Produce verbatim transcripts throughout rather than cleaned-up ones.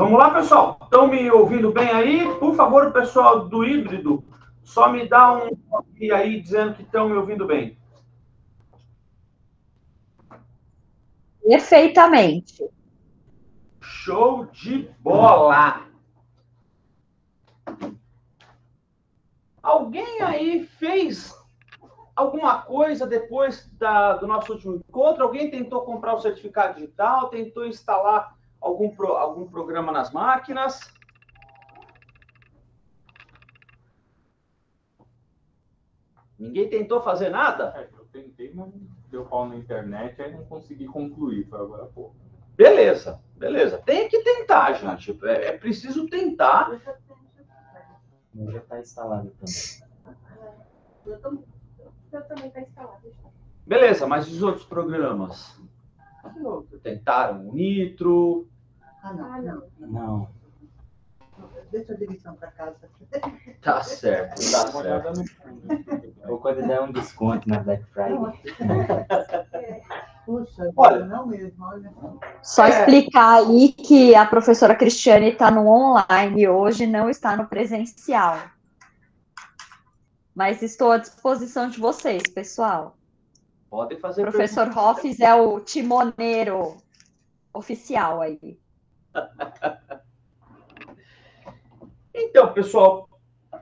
Vamos lá, pessoal? Estão me ouvindo bem aí? Por favor, pessoal do híbrido, só me dá um toque aí dizendo que estão me ouvindo bem. Perfeitamente. Show de bola! Alguém aí fez alguma coisa depois da, do nosso último encontro? Alguém tentou comprar o certificado digital? Tentou instalar algum, pro, algum programa nas máquinas? Ninguém tentou fazer nada? É, eu tentei, mas deu pau na internet, aí não consegui concluir, foi agora há pouco. Beleza, beleza. Tem que tentar, gente. É, é preciso tentar. Já está instalado também. Eu também está instalado. Beleza, mas os outros programas? Tentaram o Nitro? Ah, não. Ah, não. não. Deixa a direção para casa. Tá certo, tá certo. Ou quando der um desconto na Black Friday. Puxa, olha, não mesmo, olha. Só é. explicar aí que a professora Christiane está no online hoje, não está no presencial. Mas estou à disposição de vocês, pessoal. Pode fazer. O professor Rofis é o timoneiro oficial aí. Então, pessoal,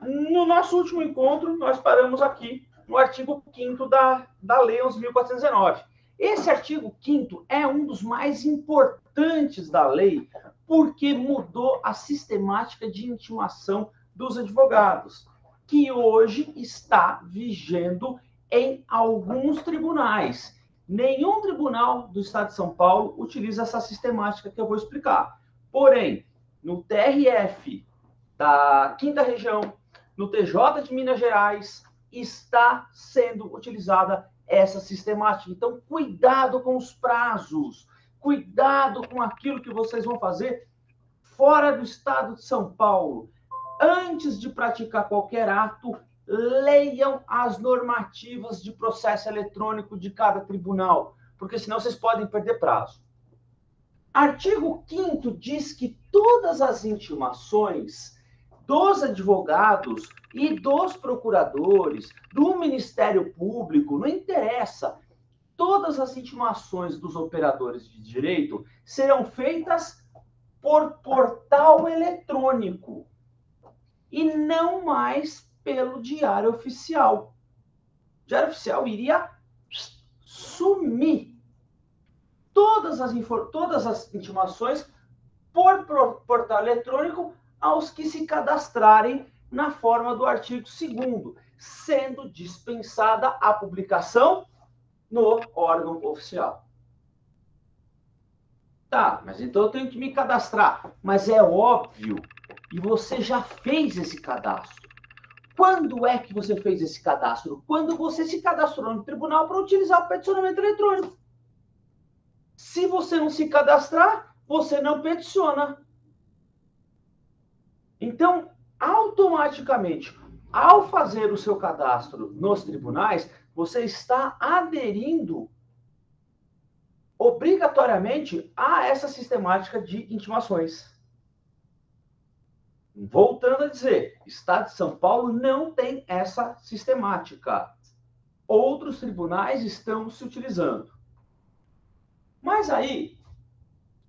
no nosso último encontro, nós paramos aqui no artigo quinto da, da Lei onze mil quatrocentos e dezenove. Esse artigo quinto é um dos mais importantes da lei, porque mudou a sistemática de intimação dos advogados, que hoje está vigendo em alguns tribunais. Nenhum tribunal do Estado de São Paulo utiliza essa sistemática que eu vou explicar. Porém, no T R F da quinta região, no T J de Minas Gerais, está sendo utilizada essa sistemática. Então, cuidado com os prazos, cuidado com aquilo que vocês vão fazer fora do Estado de São Paulo. Antes de praticar qualquer ato, leiam as normativas de processo eletrônico de cada tribunal, porque senão vocês podem perder prazo. Artigo quinto diz que todas as intimações dos advogados e dos procuradores, do Ministério Público, não interessa. Todas as intimações dos operadores de direito serão feitas por portal eletrônico e não mais pelo Diário Oficial. O Diário Oficial iria sumir. Todas as, todas as intimações por portal eletrônico aos que se cadastrarem na forma do artigo segundo, sendo dispensada a publicação no órgão oficial. Tá, mas então eu tenho que me cadastrar. Mas é óbvio, e você já fez esse cadastro. Quando é que você fez esse cadastro? Quando você se cadastrou no tribunal para utilizar o peticionamento eletrônico. Se você não se cadastrar, você não peticiona. Então, automaticamente, ao fazer o seu cadastro nos tribunais, você está aderindo obrigatoriamente a essa sistemática de intimações. Voltando a dizer, Estado de São Paulo não tem essa sistemática. Outros tribunais estão se utilizando. Mas aí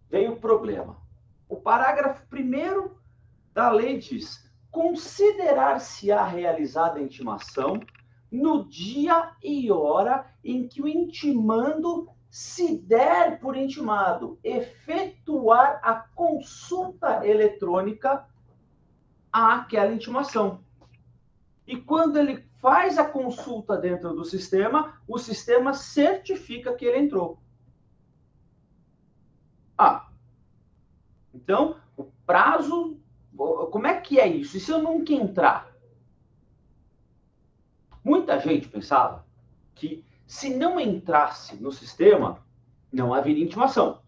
vem o problema. O parágrafo primeiro da lei diz: considerar-se-á realizada a intimação no dia e hora em que o intimando se der por intimado efetuar a consulta eletrônica àquela intimação. E quando ele faz a consulta dentro do sistema, o sistema certifica que ele entrou. Ah, então, o prazo... Como é que é isso? E se eu nunca entrar? Muita gente pensava que se não entrasse no sistema, não haveria intimação.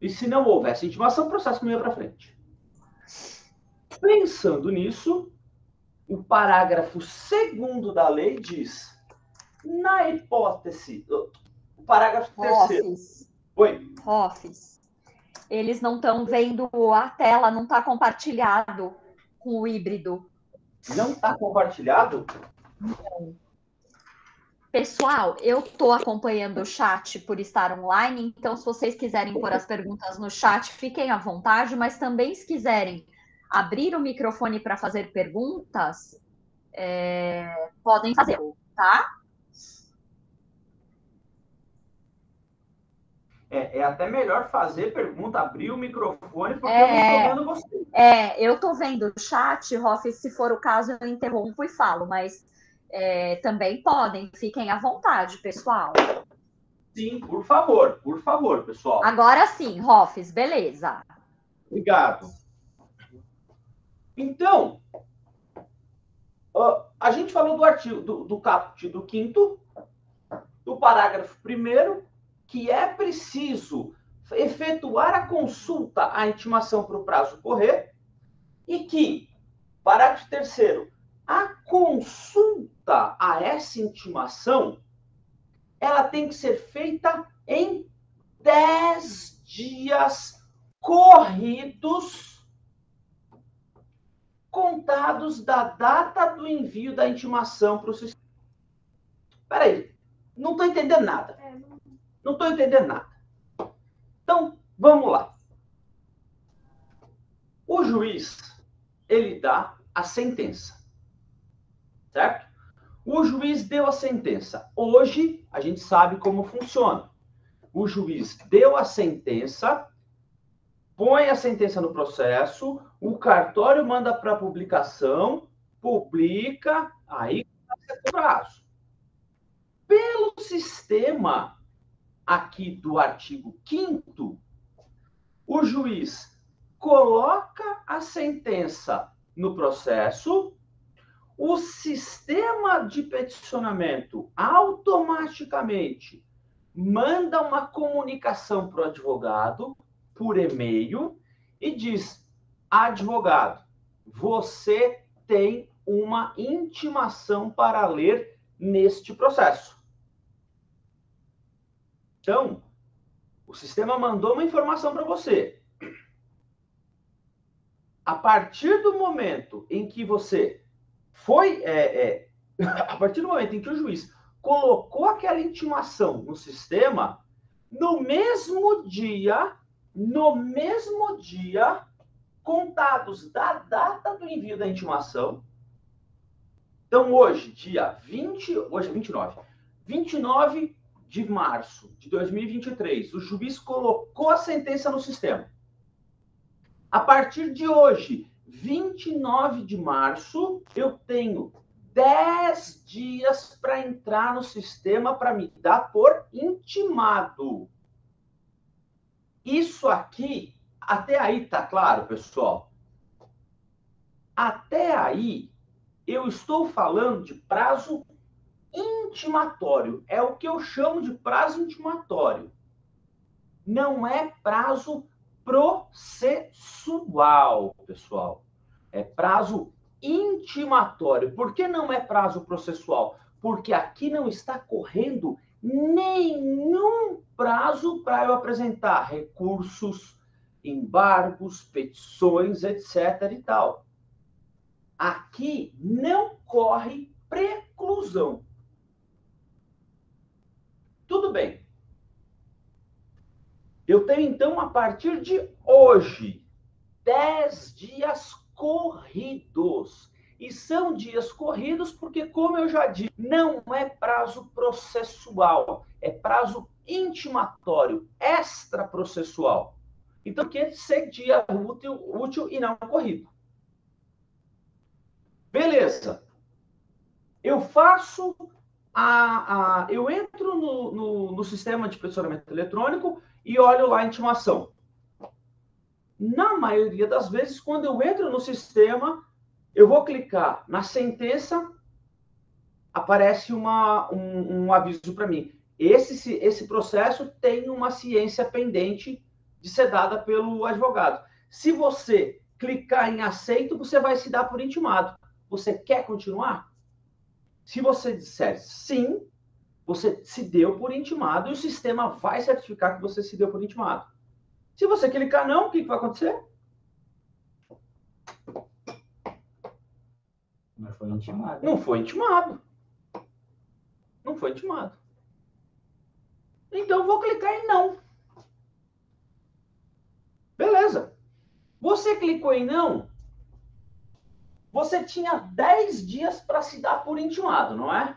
E se não houvesse intimação, o processo não ia para frente. Pensando nisso, o parágrafo segundo da lei diz, na hipótese... O parágrafo terceiro... Oi? Rofis. eles não estão vendo, a tela não está compartilhado com o híbrido. Não está compartilhado? Não. Pessoal, eu estou acompanhando o chat por estar online, então se vocês quiserem pôr as perguntas no chat, fiquem à vontade, mas também se quiserem abrir o microfone para fazer perguntas, é, podem fazer, tá? É, é até melhor fazer pergunta, abrir o microfone, porque é, eu não estou vendo você. É, eu estou vendo o chat, Rofis, se for o caso eu interrompo e falo, mas... É, também podem, fiquem à vontade, pessoal. Sim, por favor, por favor, pessoal. Agora sim, Rofis, beleza. Obrigado. Então, a gente falou do artigo, do, do capítulo quinto, do parágrafo primeiro, que é preciso efetuar a consulta à intimação para o prazo correr, e que, parágrafo terceiro, a consulta a essa intimação, ela tem que ser feita em dez dias corridos, contados da data do envio da intimação para o sistema. Espera aí, não estou entendendo nada. Não estou entendendo nada. Então, vamos lá. O juiz, ele dá a sentença. Certo? O juiz deu a sentença. Hoje, a gente sabe como funciona. O juiz deu a sentença, põe a sentença no processo, o cartório manda para publicação, publica, aí passa o prazo. Pelo sistema aqui do artigo quinto, o juiz coloca a sentença no processo. O sistema de peticionamento automaticamente manda uma comunicação para o advogado por e-mail e diz: advogado, você tem uma intimação para ler neste processo. Então, o sistema mandou uma informação para você. A partir do momento em que você... Foi, é, é, a partir do momento em que o juiz colocou aquela intimação no sistema, no mesmo dia, no mesmo dia, contados da data do envio da intimação. Então, hoje, dia vinte, hoje é vinte e nove, vinte e nove de março de dois mil e vinte e três, o juiz colocou a sentença no sistema. A partir de hoje, vinte e nove de março, eu tenho dez dias para entrar no sistema para me dar por intimado. Isso aqui, até aí tá claro, pessoal? Até aí, eu estou falando de prazo intimatório. É o que eu chamo de prazo intimatório. Não é prazo processual, pessoal. É prazo intimatório. Por que não é prazo processual? Porque aqui não está correndo nenhum prazo para eu apresentar recursos, embargos, petições, etcétera e tal. Aqui não corre preclusão. Tudo bem. Eu tenho, então, a partir de hoje, dez dias corridos. E são dias corridos porque, como eu já disse, não é prazo processual, é prazo intimatório, extraprocessual. Então, tem que ser dia útil, útil e não corrido. Beleza. Eu faço a... a eu entro no, no, no sistema de peticionamento eletrônico... E olho lá a intimação. Na maioria das vezes, quando eu entro no sistema, eu vou clicar na sentença, aparece uma, um, um aviso para mim. Esse, esse processo tem uma ciência pendente de ser dada pelo advogado. Se você clicar em aceito, você vai se dar por intimado. Você quer continuar? Se você disser sim... Você se deu por intimado e o sistema vai certificar que você se deu por intimado. Se você clicar não, o que, que vai acontecer? Não foi intimado. Não foi intimado. Não foi intimado. Então, eu vou clicar em não. Beleza. Você clicou em não, você tinha dez dias para se dar por intimado, não é?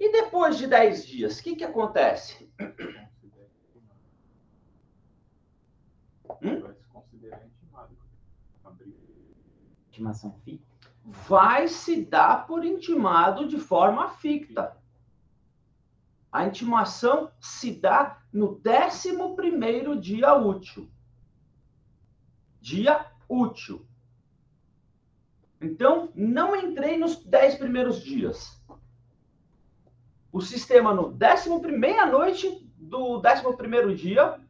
E depois de dez dias, o que, que acontece? Hum? Vai se considerar intimado. Intimação ficta. Vai se dar por intimado de forma ficta. A intimação se dá no décimo primeiro dia útil. Dia útil. Então, não entrei nos dez primeiros dias. O sistema, no décimo primeiro, meia-noite do décimo primeiro dia,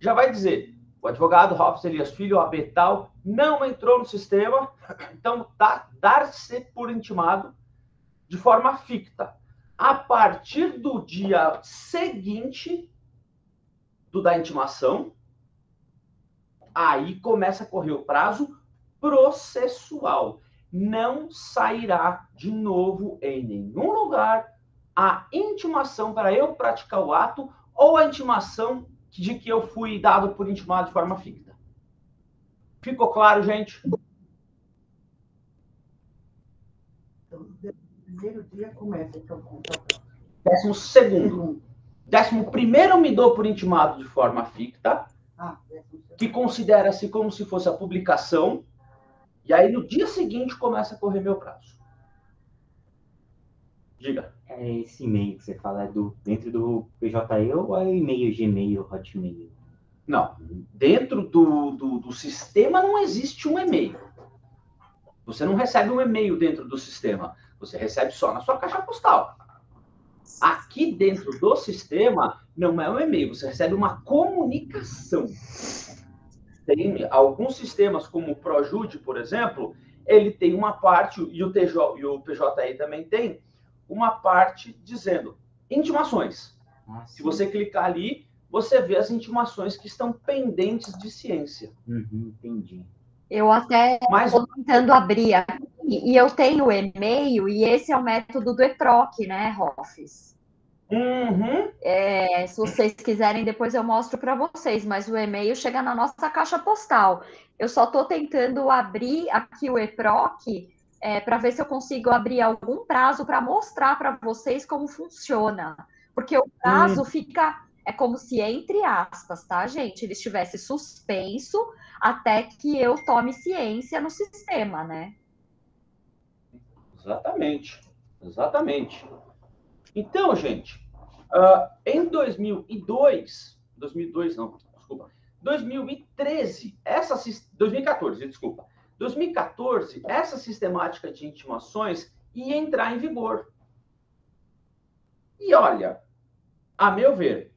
já vai dizer: o advogado Rofis Elias Filho, O A B tal, não entrou no sistema, então tá, dar-se por intimado de forma ficta. A partir do dia seguinte do da intimação, aí começa a correr o prazo processual. Não sairá de novo em nenhum lugar a intimação para eu praticar o ato ou a intimação de que eu fui dado por intimado de forma ficta. Ficou claro, gente? Primeiro dia começa, então, décimo segundo. Décimo primeiro me dou por intimado de forma ficta, ah, que considera-se como se fosse a publicação, e aí no dia seguinte começa a correr meu prazo. Diga. É esse e-mail que você fala, é do, dentro do P J E ou é e-mail Gmail, Hotmail? Não, dentro do, do, do sistema não existe um e-mail. Você não recebe um e-mail dentro do sistema. Você recebe só na sua caixa postal. Aqui dentro do sistema, não é um e-mail. Você recebe uma comunicação. Tem alguns sistemas, como o ProJudi, por exemplo, ele tem uma parte, e o T J e o P J E também tem, uma parte dizendo intimações. Ah, se você clicar ali, você vê as intimações que estão pendentes de ciência. Uhum, entendi. Eu até estou tentando abrir aqui, e eu tenho o e-mail, e esse é o método do e-Proc, né, Rofis? Uhum. É, se vocês quiserem, depois eu mostro para vocês, mas o e-mail chega na nossa caixa postal. Eu só estou tentando abrir aqui o e-Proc, é, para ver se eu consigo abrir algum prazo para mostrar para vocês como funciona. Porque o prazo, uhum, fica... É como se, entre aspas, tá, gente? Ele estivesse suspenso até que eu tome ciência no sistema, né? Exatamente, exatamente. Então, gente, uh, em dois mil e dois, dois mil e dois não, desculpa, dois mil e treze, essa, dois mil e quatorze, desculpa, dois mil e quatorze, essa sistemática de intimações ia entrar em vigor. E olha, a meu ver,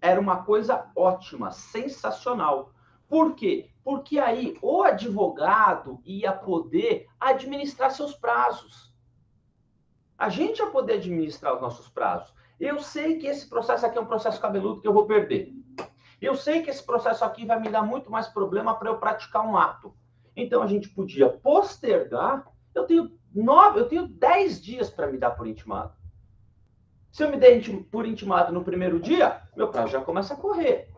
era uma coisa ótima, sensacional. Por quê? Porque aí o advogado ia poder administrar seus prazos. A gente ia poder administrar os nossos prazos. Eu sei que esse processo aqui é um processo cabeludo que eu vou perder. Eu sei que esse processo aqui vai me dar muito mais problema para eu praticar um ato. Então, a gente podia postergar. Eu tenho nove, eu tenho dez dias para me dar por intimado. Se eu me der por intimado no primeiro dia, meu prazo já começa a correr.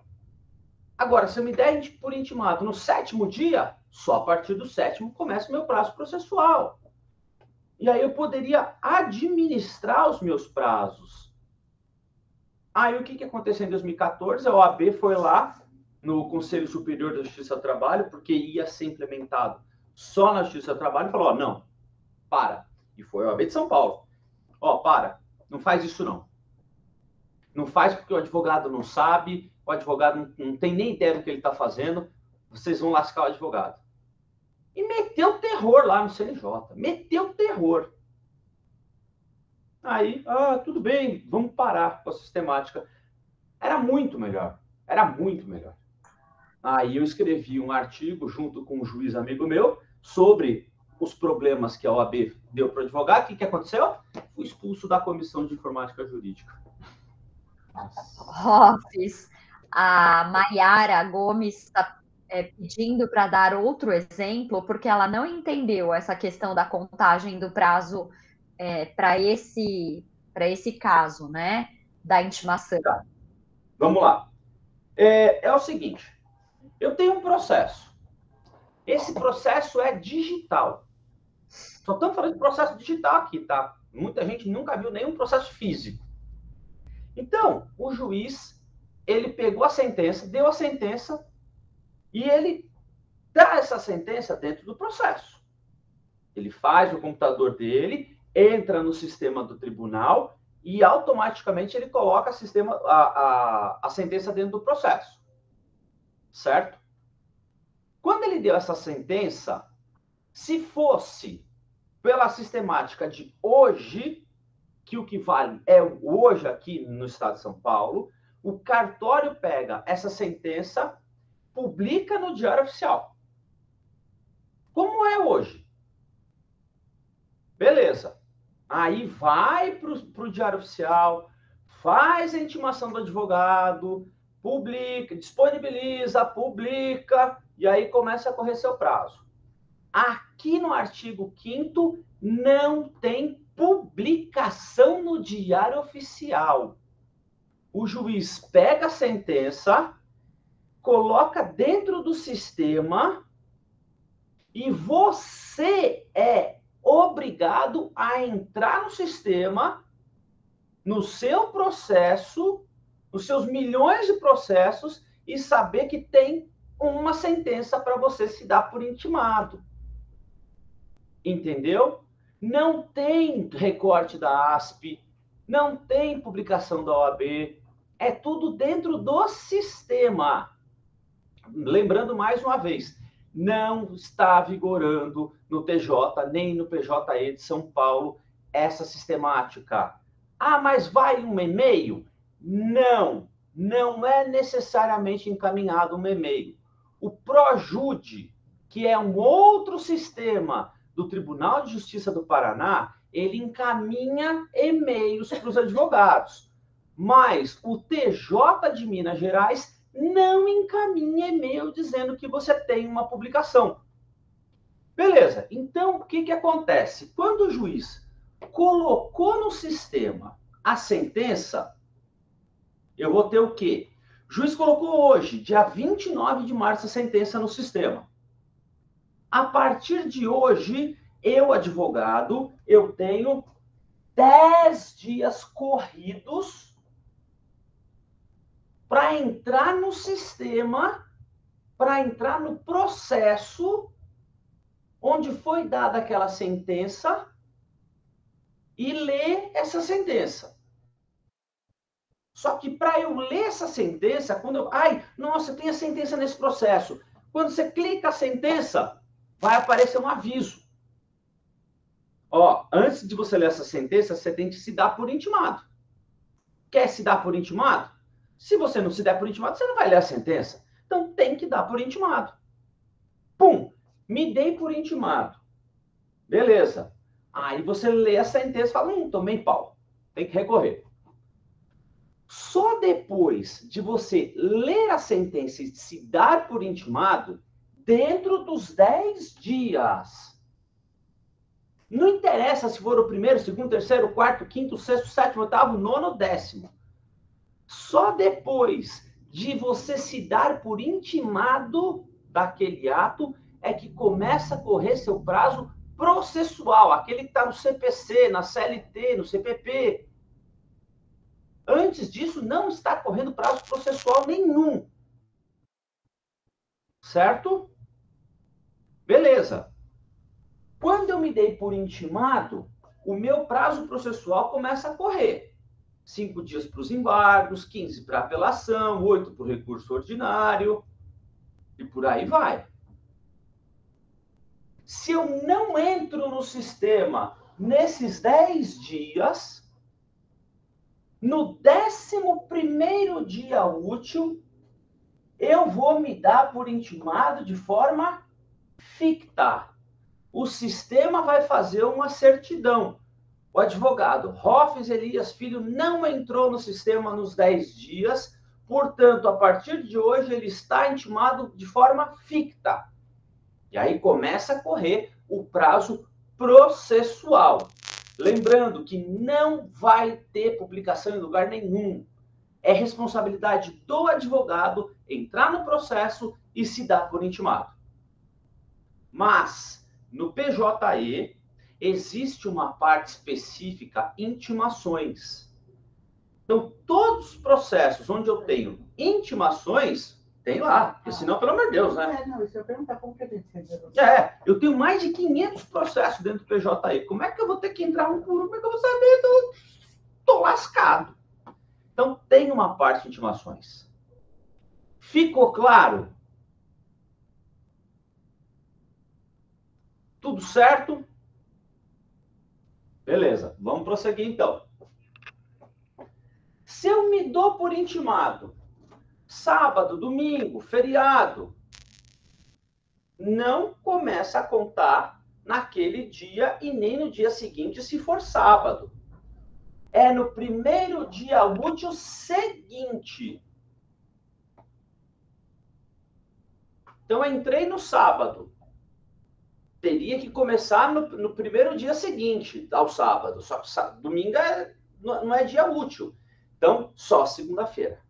Agora, se eu me der por intimado no sétimo dia, só a partir do sétimo começa o meu prazo processual. E aí eu poderia administrar os meus prazos. Aí o que, que aconteceu em dois mil e quatorze? A O A B foi lá no Conselho Superior da Justiça do Trabalho, porque ia ser implementado só na Justiça do Trabalho, e falou: ó, não, para. E foi a O A B de São Paulo. Ó, para. Não faz isso, não. Não faz porque o advogado não sabe, o advogado não, não tem nem ideia do que ele está fazendo, vocês vão lascar o advogado. E meteu terror lá no C N J, meteu terror. Aí, ah, tudo bem, vamos parar com a sistemática. Era muito melhor, era muito melhor. Aí eu escrevi um artigo junto com um juiz amigo meu sobre os problemas que a O A B deu para o advogado. O que, que aconteceu? Fui expulso da Comissão de Informática Jurídica. Rofis, a Mayara Gomes está é, pedindo para dar outro exemplo, porque ela não entendeu essa questão da contagem do prazo é, para esse, para esse caso, né, da intimação. Tá. Vamos lá. É, é o seguinte, eu tenho um processo. Esse processo é digital. Só estamos falando de processo digital aqui, tá? Muita gente nunca viu nenhum processo físico. Então, o juiz, ele pegou a sentença, deu a sentença e ele dá essa sentença dentro do processo. Ele faz o computador dele, entra no sistema do tribunal e automaticamente ele coloca a, sistema, a, a, a sentença dentro do processo. Certo? Quando ele deu essa sentença, se fosse pela sistemática de hoje, que o que vale é hoje aqui no estado de São Paulo, o cartório pega essa sentença, publica no Diário Oficial. Como é hoje? Beleza. Aí vai para o Diário Oficial, faz a intimação do advogado, publica, disponibiliza, publica, e aí começa a correr seu prazo. Aqui no artigo quinto não tem publicação no Diário Oficial. O juiz pega a sentença, coloca dentro do sistema e você é obrigado a entrar no sistema, no seu processo, nos seus milhões de processos e saber que tem uma sentença para você se dar por intimado. Entendeu? Não tem recorte da A S P, não tem publicação da O A B, é tudo dentro do sistema. Lembrando mais uma vez, não está vigorando no T J nem no P J E de São Paulo essa sistemática. Ah, mas vai um e-mail? Não, não é necessariamente encaminhado um e-mail. O ProJudi, que é um outro sistema do Tribunal de Justiça do Paraná, ele encaminha e-mails para os advogados, mas o T J de Minas Gerais não encaminha e-mail dizendo que você tem uma publicação. Beleza, então o que, que acontece? Quando o juiz colocou no sistema a sentença, eu vou ter o quê? O juiz colocou hoje, dia vinte e nove de março, a sentença no sistema. A partir de hoje, eu, advogado, eu tenho dez dias corridos para entrar no sistema, para entrar no processo onde foi dada aquela sentença e ler essa sentença. Só que para eu ler essa sentença, quando eu... Ai, nossa, tem a sentença nesse processo. Quando você clica a sentença... vai aparecer um aviso. Ó, antes de você ler essa sentença, você tem que se dar por intimado. Quer se dar por intimado? Se você não se der por intimado, você não vai ler a sentença. Então, tem que dar por intimado. Pum! Me dei por intimado. Beleza. Aí você lê a sentença e fala, hum, tomei pau. Tem que recorrer. Só depois de você ler a sentença e se dar por intimado, dentro dos dez dias. Não interessa se for o primeiro, segundo, terceiro, quarto, quinto, sexto, sétimo, oitavo, nono, décimo. Só depois de você se dar por intimado daquele ato é que começa a correr seu prazo processual, aquele que está no C P C, na C L T, no C P P. Antes disso, não está correndo prazo processual nenhum. Certo? Beleza. Quando eu me dei por intimado, o meu prazo processual começa a correr. Cinco dias para os embargos, quinze para apelação, oito para o recurso ordinário, e por aí vai. Se eu não entro no sistema nesses dez dias, no décimo primeiro dia útil, eu vou me dar por intimado de forma ficta. O sistema vai fazer uma certidão. O advogado Rofis Elias Filho não entrou no sistema nos dez dias, Portanto, a partir de hoje, ele está intimado de forma ficta. E aí começa a correr o prazo processual. Lembrando que não vai ter publicação em lugar nenhum. É responsabilidade do advogado entrar no processo e se dar por intimado. Mas, no P J E, existe uma parte específica, intimações. Então, todos os processos onde eu tenho intimações, tem lá, porque senão, pelo amor de Deus, né? É, não, isso eu perguntar como que a gente resolve. É, eu tenho mais de quinhentos processos dentro do P J E. Como é que eu vou ter que entrar um por um? Como é que eu vou saber? Eu tô lascado. Então, tem uma parte de intimações. Ficou claro? Tudo certo? Beleza, vamos prosseguir então. Se eu me dou por intimado, sábado, domingo, feriado, não começa a contar naquele dia e nem no dia seguinte, se for sábado. É no primeiro dia útil seguinte. Então, eu entrei no sábado. Teria que começar no, no primeiro dia seguinte ao sábado. Só que sábado, domingo é, não é dia útil. Então, só segunda-feira.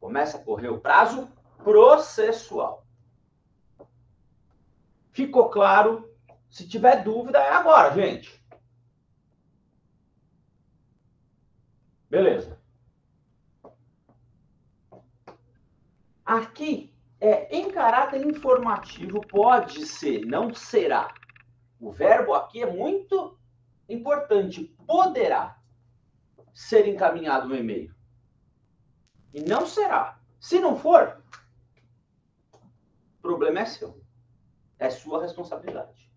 Começa a correr o prazo processual. Ficou claro? Se tiver dúvida, é agora, gente. Beleza. Aqui... É, em caráter informativo, pode ser, não será. O verbo aqui é muito importante. Poderá ser encaminhado no e-mail. E não será. Se não for, o problema é seu. É sua responsabilidade.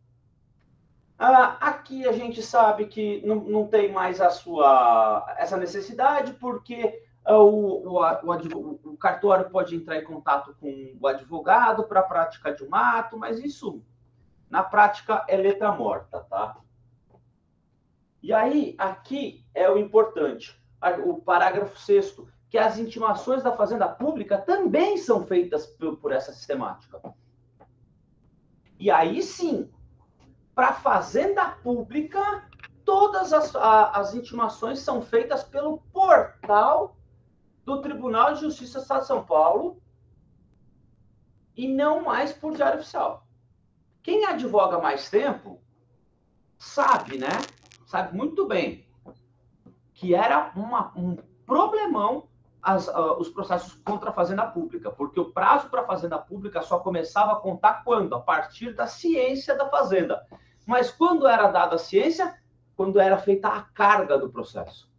Ah, aqui a gente sabe que não, não tem mais a sua, essa necessidade, porque... O, o, o, o cartório pode entrar em contato com o advogado para a prática de um ato, mas isso, na prática, é letra morta, tá? E aí, aqui é o importante, o parágrafo sexto, que as intimações da Fazenda Pública também são feitas por, por essa sistemática. E aí, sim, para a Fazenda Pública, todas as, a, as intimações são feitas pelo portal do Tribunal de Justiça do Estado de São Paulo e não mais por diário oficial. Quem advoga mais tempo sabe, né? Sabe muito bem que era uma, um problemão as, uh, os processos contra a Fazenda Pública, porque o prazo para a Fazenda Pública só começava a contar quando? A partir da ciência da Fazenda. Mas quando era dada a ciência? Quando era feita a carga do processo.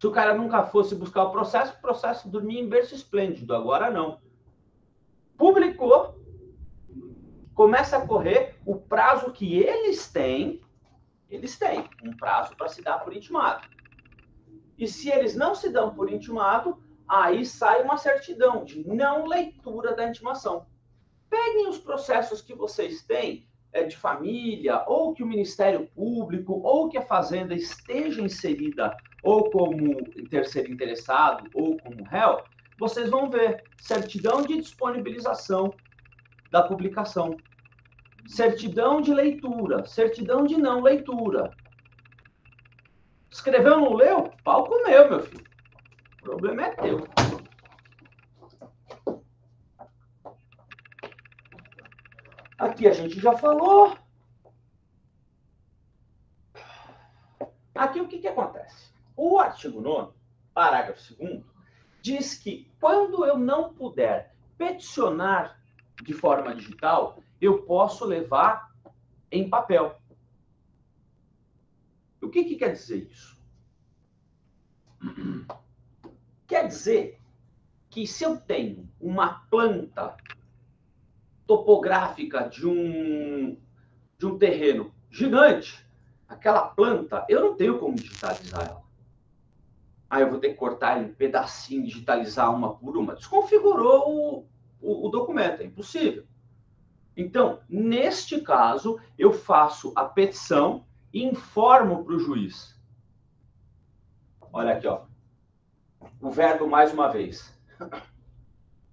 Se o cara nunca fosse buscar o processo, o processo dormia em berço esplêndido. Agora não. Publicou, começa a correr o prazo que eles têm, eles têm um prazo para se dar por intimado. E se eles não se dão por intimado, aí sai uma certidão de não leitura da intimação. Peguem os processos que vocês têm, é, de família, ou que o Ministério Público, ou que a Fazenda esteja inserida ou como terceiro interessado, ou como réu, vocês vão ver certidão de disponibilização da publicação, certidão de leitura, certidão de não leitura. Escreveu, não leu? Pau comeu, meu filho. O problema é teu. Aqui a gente já falou. Aqui o que, que acontece? O artigo nono, parágrafo segundo, diz que quando eu não puder peticionar de forma digital, eu posso levar em papel. O que, que quer dizer isso? Quer dizer que se eu tenho uma planta topográfica de um, de um terreno gigante, aquela planta, eu não tenho como digitalizar ela. Aí ah, eu vou ter que cortar em pedacinho, digitalizar uma por uma. Desconfigurou o, o, o documento, é impossível. Então, neste caso, eu faço a petição e informo para o juiz. Olha aqui, ó. o verbo mais uma vez.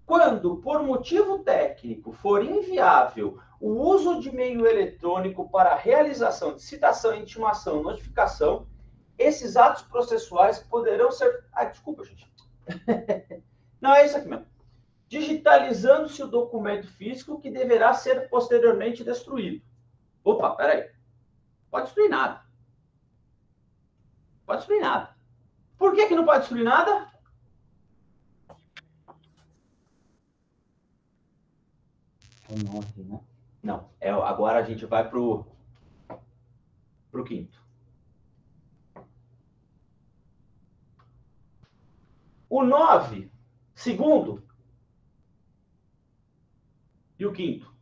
Quando, por motivo técnico, for inviável o uso de meio eletrônico para a realização de citação, intimação, notificação, esses atos processuais poderão ser... Ah, desculpa, gente. Não, é isso aqui mesmo. Digitalizando-se o documento físico que deverá ser posteriormente destruído. Opa, peraí. Pode destruir nada. Pode destruir nada. Por que que não pode destruir nada? É nove, né? Não, é, agora a gente vai para o quinto. O nove, segundo e o quinto.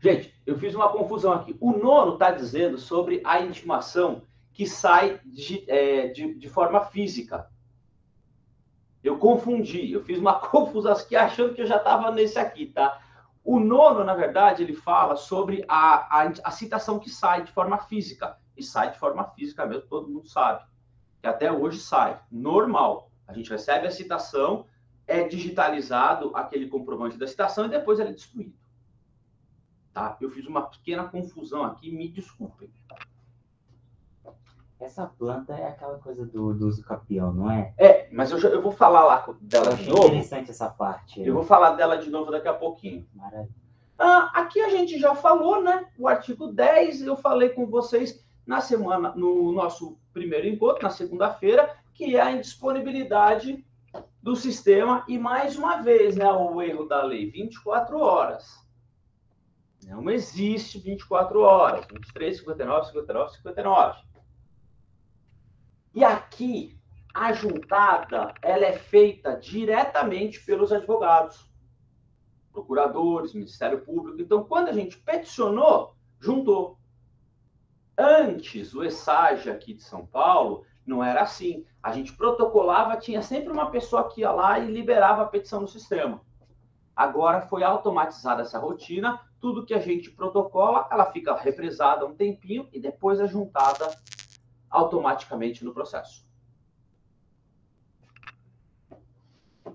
Gente, eu fiz uma confusão aqui. O nono está dizendo sobre a intimação que sai de, é, de, de forma física. Eu confundi, eu fiz uma confusão aqui achando que eu já estava nesse aqui, tá? O nono, na verdade, ele fala sobre a, a, a citação que sai de forma física. E sai de forma física mesmo, todo mundo sabe. Que até hoje sai, normal. A gente recebe a citação, é digitalizado aquele comprovante da citação e depois ele é destruído. Tá? Eu fiz uma pequena confusão aqui, me desculpem. Essa planta é aquela coisa do, do uso capião, não é? É, mas eu, já, eu vou falar lá dela de novo. Interessante essa parte. Eu vou falar dela de novo daqui a pouquinho. Maravilha. Ah, aqui a gente já falou, né? O artigo dez, eu falei com vocês na semana, no nosso primeiro encontro, na segunda-feira, que é a indisponibilidade do sistema e, mais uma vez, né, o erro da lei, vinte e quatro horas. Não existe vinte e quatro horas. vinte e três, cinquenta e nove, cinquenta e nove, cinquenta e nove. E aqui, a juntada, ela é feita diretamente pelos advogados, procuradores, Ministério Público. Então, quando a gente peticionou, juntou. Antes, o e-S A J aqui de São Paulo não era assim. A gente protocolava, tinha sempre uma pessoa que ia lá e liberava a petição no sistema. Agora foi automatizada essa rotina. Tudo que a gente protocola, ela fica represada um tempinho e depois é juntada automaticamente no processo.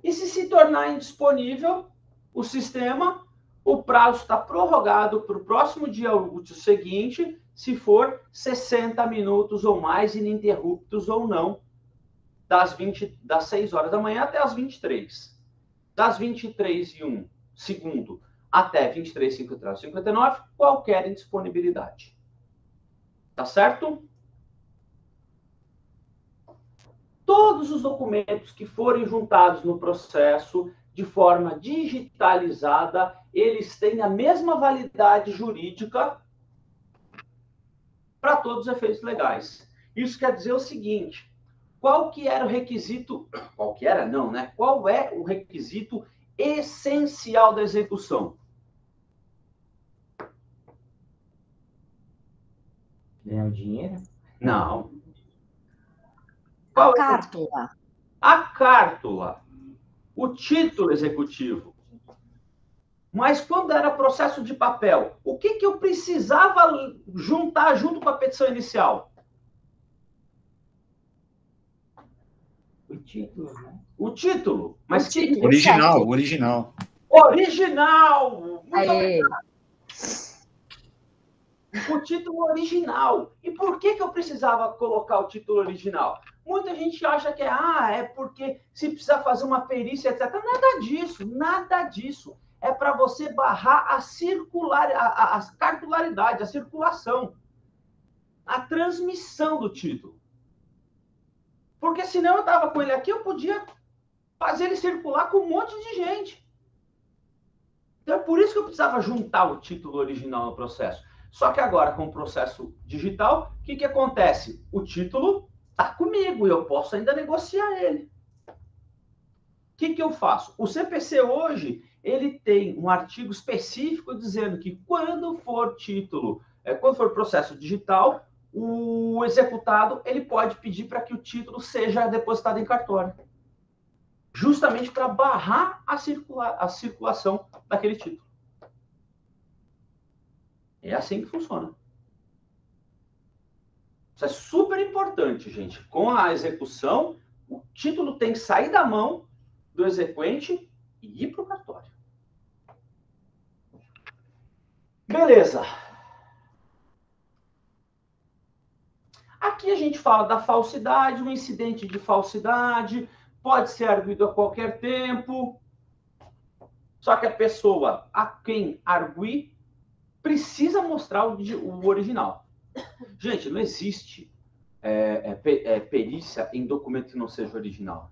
E se se tornar indisponível o sistema, o prazo está prorrogado para o próximo dia útil seguinte, se for sessenta minutos ou mais, ininterruptos ou não, das, vinte, das seis horas da manhã até as vinte e três. Das vinte e três e um segundo até vinte e três, cinquenta e nove, qualquer indisponibilidade. Tá certo? Todos os documentos que forem juntados no processo de forma digitalizada, eles têm a mesma validade jurídica para todos os efeitos legais. Isso quer dizer o seguinte, qual que era o requisito, qual que era não, né? Qual é o requisito essencial da execução? Ganhar o dinheiro? Não. Qual a cártula. É? A cártula. O título executivo. Mas quando era processo de papel, o que, que eu precisava juntar junto com a petição inicial? O título, né? O título. Mas o título. Que... Original, original. Original! Muito obrigado. O título original. E por que, que eu precisava colocar o título original? Muita gente acha que é, ah, é porque se precisar fazer uma perícia, etcétera. Nada disso, nada disso. É para você barrar a circular, a, a cartularidade, a circulação, a transmissão do título. Porque senão eu estava com ele aqui, eu podia fazer ele circular com um monte de gente. Então é por isso que eu precisava juntar o título original no processo. Só que agora, com o processo digital, o que, que acontece? O título... Está comigo, eu posso ainda negociar ele. O que, que eu faço? O C P C hoje, ele tem um artigo específico dizendo que quando for título, é, quando for processo digital, o executado, ele pode pedir para que o título seja depositado em cartório. Justamente para barrar a, circula- a circulação daquele título. É assim que funciona. Isso é super importante, gente. Com a execução, o título tem que sair da mão do exequente e ir para o cartório. Beleza. Aqui a gente fala da falsidade, um incidente de falsidade, pode ser arguído a qualquer tempo, só que a pessoa a quem arguir precisa mostrar o, o original. Gente, não existe é, é, é, perícia em documento que não seja original.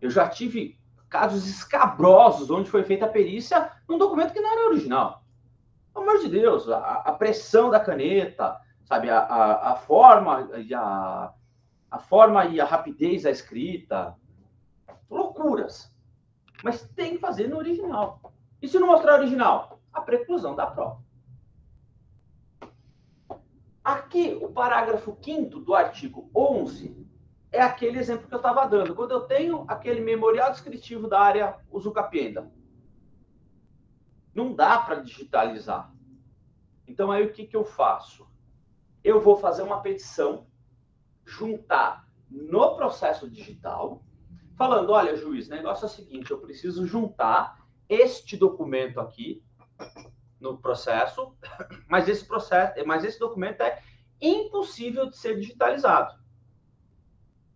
Eu já tive casos escabrosos onde foi feita a perícia num documento que não era original. Pelo amor de Deus, a, a pressão da caneta, sabe, a, a, a forma e a, a forma e a rapidez da escrita, loucuras. Mas tem que fazer no original. E se não mostrar o original? A preclusão da prova. Aqui, o parágrafo quinto do artigo onze é aquele exemplo que eu estava dando. Quando eu tenho aquele memorial descritivo da área usucapienda, não dá para digitalizar. Então, aí o que, que eu faço? Eu vou fazer uma petição, juntar no processo digital, falando, olha, juiz, o negócio é o seguinte, eu preciso juntar este documento aqui no processo, mas esse, processo, mas esse documento é impossível de ser digitalizado.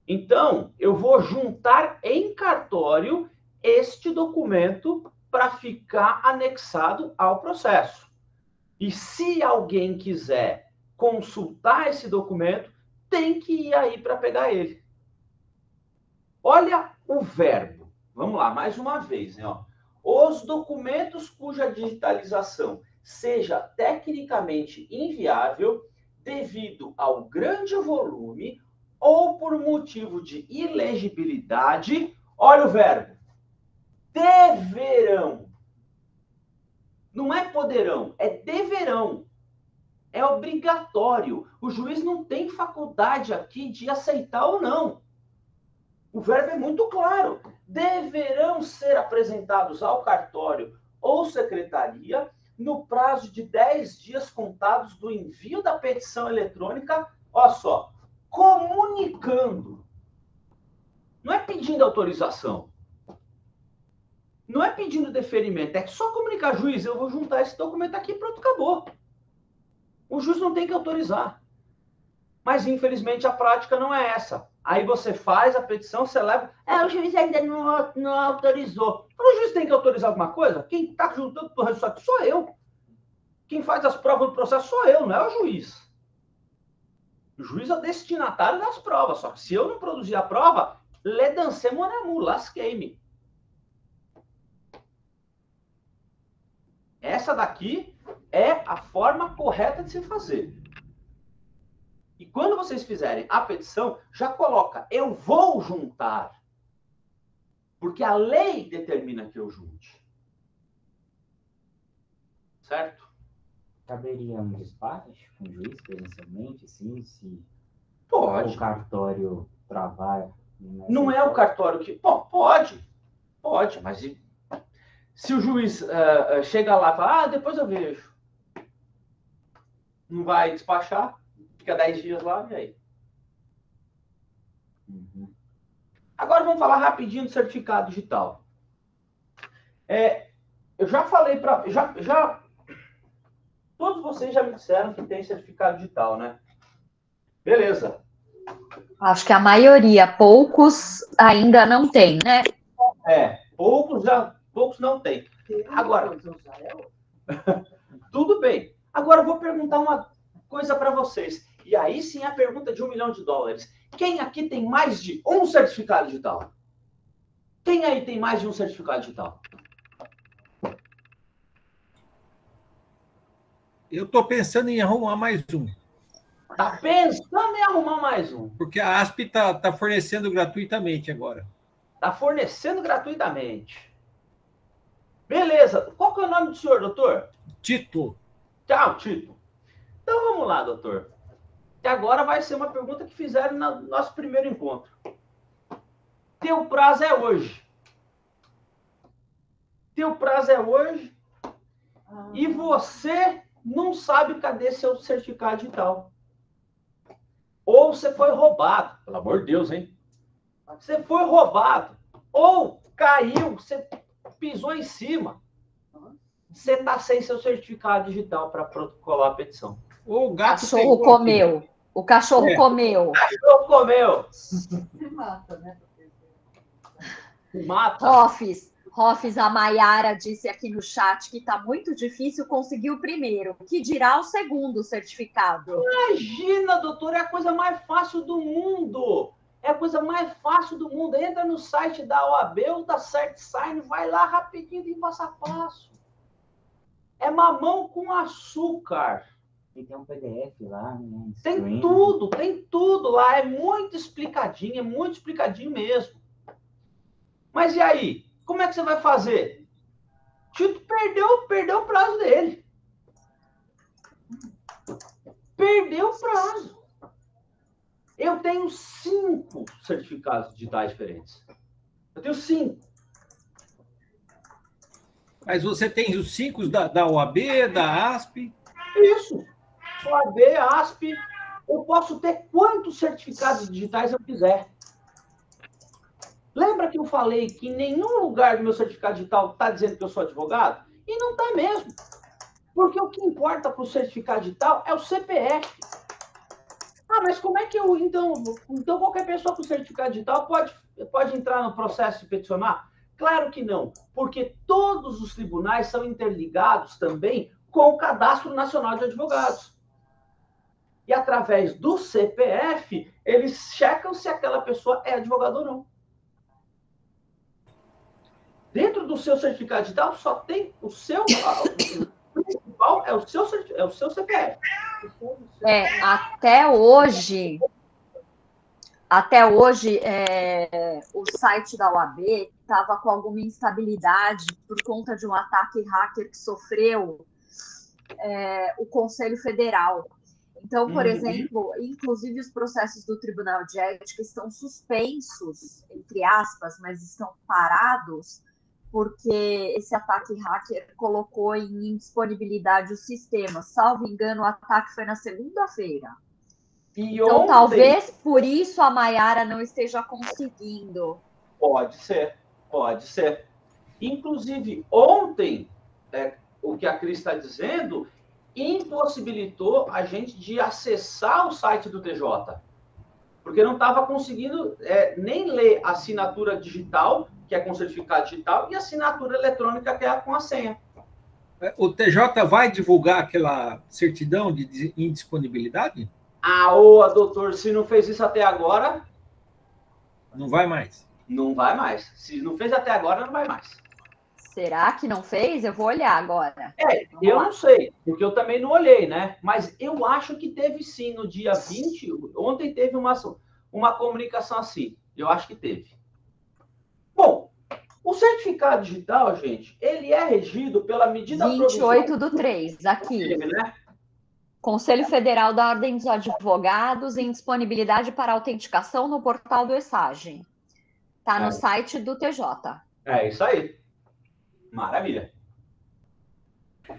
Então, eu vou juntar em cartório este documento para ficar anexado ao processo. E se alguém quiser consultar esse documento, tem que ir aí para pegar ele. Olha o verbo. Vamos lá, mais uma vez, né? Ó. Os documentos cuja digitalização seja tecnicamente inviável devido ao grande volume ou por motivo de ilegibilidade, olha o verbo. Deverão. Não é poderão, é deverão. É obrigatório. O juiz não tem faculdade aqui de aceitar ou não. O verbo é muito claro. Deverão ser apresentados ao cartório ou secretaria no prazo de dez dias contados do envio da petição eletrônica, olha só, comunicando. Não é pedindo autorização. Não é pedindo deferimento, é só comunicar, juiz, eu vou juntar esse documento aqui e pronto, acabou. O juiz não tem que autorizar. Mas, infelizmente, a prática não é essa. Aí você faz a petição, você leva... É, o juiz ainda não, não autorizou. Então, o juiz tem que autorizar alguma coisa? Quem está juntando para o resultado sou eu. Quem faz as provas do processo sou eu, não é o juiz. O juiz é o destinatário das provas. Só que se eu não produzir a prova, lê dancei mon amour, lasquei-me. Essa daqui é a forma correta de se fazer. E quando vocês fizerem a petição, já coloca, eu vou juntar. Porque a lei determina que eu junte. Certo? Caberia um despacho com o juiz, presencialmente, sim, se pode. O cartório travar... Né? Não é o cartório que... Bom, pode, pode, mas... E... Se o juiz uh, chega lá e fala, ah, depois eu vejo. Não vai despachar, fica dez dias lá, e aí? Uhum. Agora vamos falar rapidinho do certificado digital. É, eu já falei para... Já, já, todos vocês já me disseram que tem certificado digital, né? Beleza. Acho que a maioria, poucos ainda não tem, né? É, poucos já... Poucos não tem. Agora, tudo bem. Agora eu vou perguntar uma coisa para vocês. E aí sim é a pergunta de um milhão de dólares. Quem aqui tem mais de um certificado digital? Quem aí tem mais de um certificado digital? Eu estou pensando em arrumar mais um. Está pensando em arrumar mais um? Porque a A S P está tá fornecendo gratuitamente agora. Está fornecendo gratuitamente. Beleza. Qual que é o nome do senhor, doutor? Tito. Tchau, Tito. Então, vamos lá, doutor. E agora vai ser uma pergunta que fizeram no nosso primeiro encontro. Teu prazo é hoje. Teu prazo é hoje ah. E você não sabe cadê seu certificado digital. Ou você foi roubado. Pelo amor de Deus, hein? Você foi roubado. Ou caiu, você pisou em cima. Você está sem seu certificado digital para protocolar a petição. O gato cachorro comeu. O cachorro é. comeu. O cachorro comeu. Se mata, né? Se mata. Rofis, Rofis, a Mayara disse aqui no chat que está muito difícil conseguir o primeiro. Que dirá o segundo certificado? Imagina, doutora, é a coisa mais fácil do mundo. É a coisa mais fácil do mundo. Entra no site da O A B ou da CertSign, vai lá rapidinho e passo a passo. É mamão com açúcar. E tem um P D F lá, né? Tem tudo, tem tudo lá. É muito explicadinho, é muito explicadinho mesmo. Mas e aí? Como é que você vai fazer? Tito perdeu, perdeu o prazo dele. Perdeu o prazo. Eu tenho cinco certificados digitais diferentes. Eu tenho cinco. Mas você tem os cinco da, da O A B, da A S P? Isso. O A B, A S P. Eu posso ter quantos certificados digitais eu quiser. Lembra que eu falei que em nenhum lugar do meu certificado digital está dizendo que eu sou advogado? E não está mesmo. Porque o que importa para o certificado digital é o C P F. Ah, mas como é que eu... Então, então qualquer pessoa com certificado digital pode, pode entrar no processo e peticionar? Claro que não, porque todos os tribunais são interligados também com o Cadastro Nacional de Advogados. E através do C P F, eles checam se aquela pessoa é advogado ou não. Dentro do seu certificado digital, só tem o seu... O principal é o seu, é o seu C P F. É, até hoje, até hoje é, o site da O A B estava com alguma instabilidade por conta de um ataque hacker que sofreu é, o Conselho Federal. Então, por uhum. exemplo, inclusive os processos do Tribunal de Ética estão suspensos, entre aspas, mas estão parados, porque esse ataque hacker colocou em indisponibilidade o sistema. Salvo engano, o ataque foi na segunda-feira. Então, ontem... talvez por isso a Mayara não esteja conseguindo. Pode ser, pode ser. Inclusive, ontem, né, o que a Cris está dizendo, impossibilitou a gente de acessar o site do T J, porque não estava conseguindo é, nem ler a assinatura digital, que é com certificado digital, e assinatura eletrônica, que é com a senha. O T J vai divulgar aquela certidão de indisponibilidade? Ah, ô, doutor, se não fez isso até agora... Não vai mais. Não vai mais. Se não fez até agora, não vai mais. Será que não fez? Eu vou olhar agora. É, Vamos eu lá. não sei, porque eu também não olhei, né? Mas eu acho que teve sim, no dia vinte, ontem teve uma, uma comunicação assim, eu acho que teve. Bom, o certificado digital, gente, ele é regido pela medida... vinte e oito do três, aqui. Né? Conselho Federal da Ordem dos Advogados em disponibilidade para autenticação no portal do e-S A J. Está no site do T J. É isso aí. Maravilha.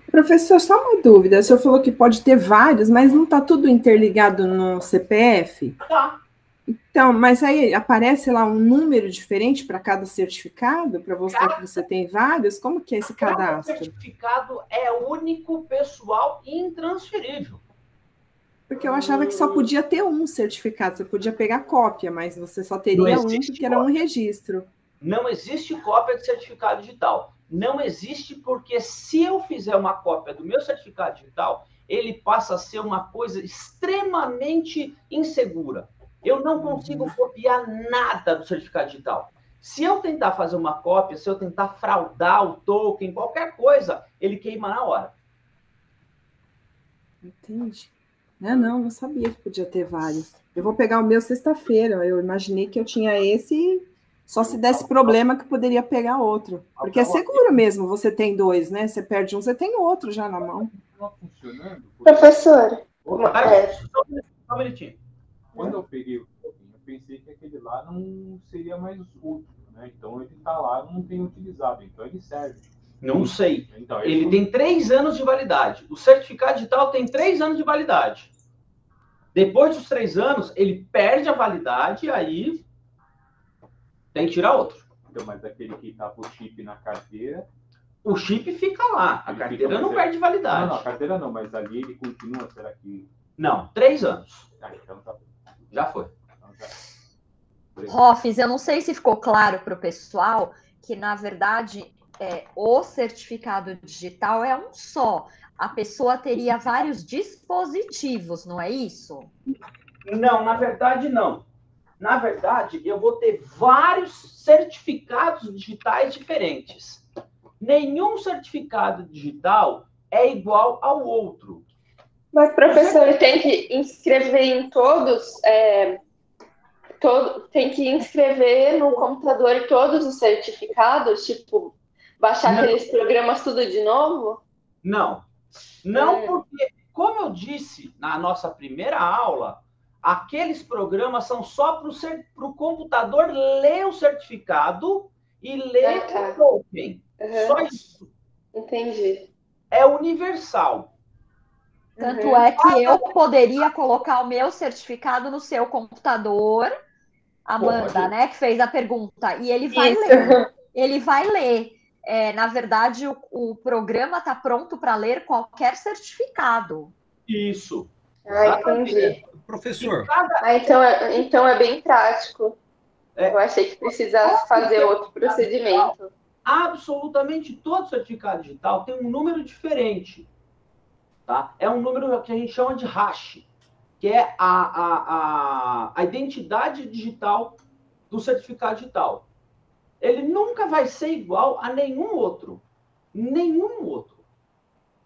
Professor, só uma dúvida. O senhor falou que pode ter vários, mas não está tudo interligado no C P F? Tá. Então, mas aí aparece lá um número diferente para cada certificado, para você cada... que você tem vários? Como que é esse cada cadastro? Cada certificado é único, pessoal e intransferível. Porque eu achava que só podia ter um certificado, você podia pegar cópia, mas você só teria um que era um registro. Não existe cópia de certificado digital. Não existe, porque se eu fizer uma cópia do meu certificado digital, ele passa a ser uma coisa extremamente insegura. Eu não consigo copiar nada do certificado digital. Se eu tentar fazer uma cópia, se eu tentar fraudar o token, qualquer coisa, ele queima na hora. Entendi. Não, não, não sabia que podia ter vários. Eu vou pegar o meu sexta-feira. Eu imaginei que eu tinha esse, só se desse problema que poderia pegar outro. Porque é seguro mesmo, você tem dois, né? Você perde um, você tem outro já na mão. Professor. Só um minutinho. Quando eu peguei o token, eu pensei que aquele lá não seria mais útil, né? Então ele está lá, não tem utilizado, então ele serve. Não sei. Então, ele ele não... tem três anos de validade. O certificado digital tem três anos de validade. Depois dos três anos, ele perde a validade e aí tem que tirar outro. Então, mas aquele que estava o chip na carteira... O chip fica lá, a ele carteira não perde validade. Não, não, a carteira não, mas ali ele continua, será que... Não, três anos. Ah, então tá... Já foi. Então, já... Rofis, eu não sei se ficou claro para o pessoal que, na verdade, é, o certificado digital é um só. A pessoa teria vários dispositivos, não é isso? Não, na verdade, não. Na verdade, eu vou ter vários certificados digitais diferentes. Nenhum certificado digital é igual ao outro. Mas, professor, ele tem que inscrever em todos... É... Todo, tem que inscrever no computador todos os certificados, tipo, baixar não. aqueles programas tudo de novo? Não. Não, é. Porque, como eu disse na nossa primeira aula, aqueles programas são só para o computador ler o certificado e ler ah, tá. o token. Uhum. Só isso. Entendi. É universal. Tanto uhum. é que eu poderia colocar o meu certificado no seu computador... Amanda, Pode. né, que fez a pergunta, e ele vai Isso. ler, ele vai ler, é, na verdade o, o programa está pronto para ler qualquer certificado. Isso. Ah, entendi. Professor. Cada... Ah, então, é, então é bem prático, é. eu achei que precisasse fazer outro procedimento. Absolutamente todo certificado digital tem um número diferente, tá? É um número que a gente chama de hash, que é a, a, a, a identidade digital do certificado digital. Ele nunca vai ser igual a nenhum outro. Nenhum outro.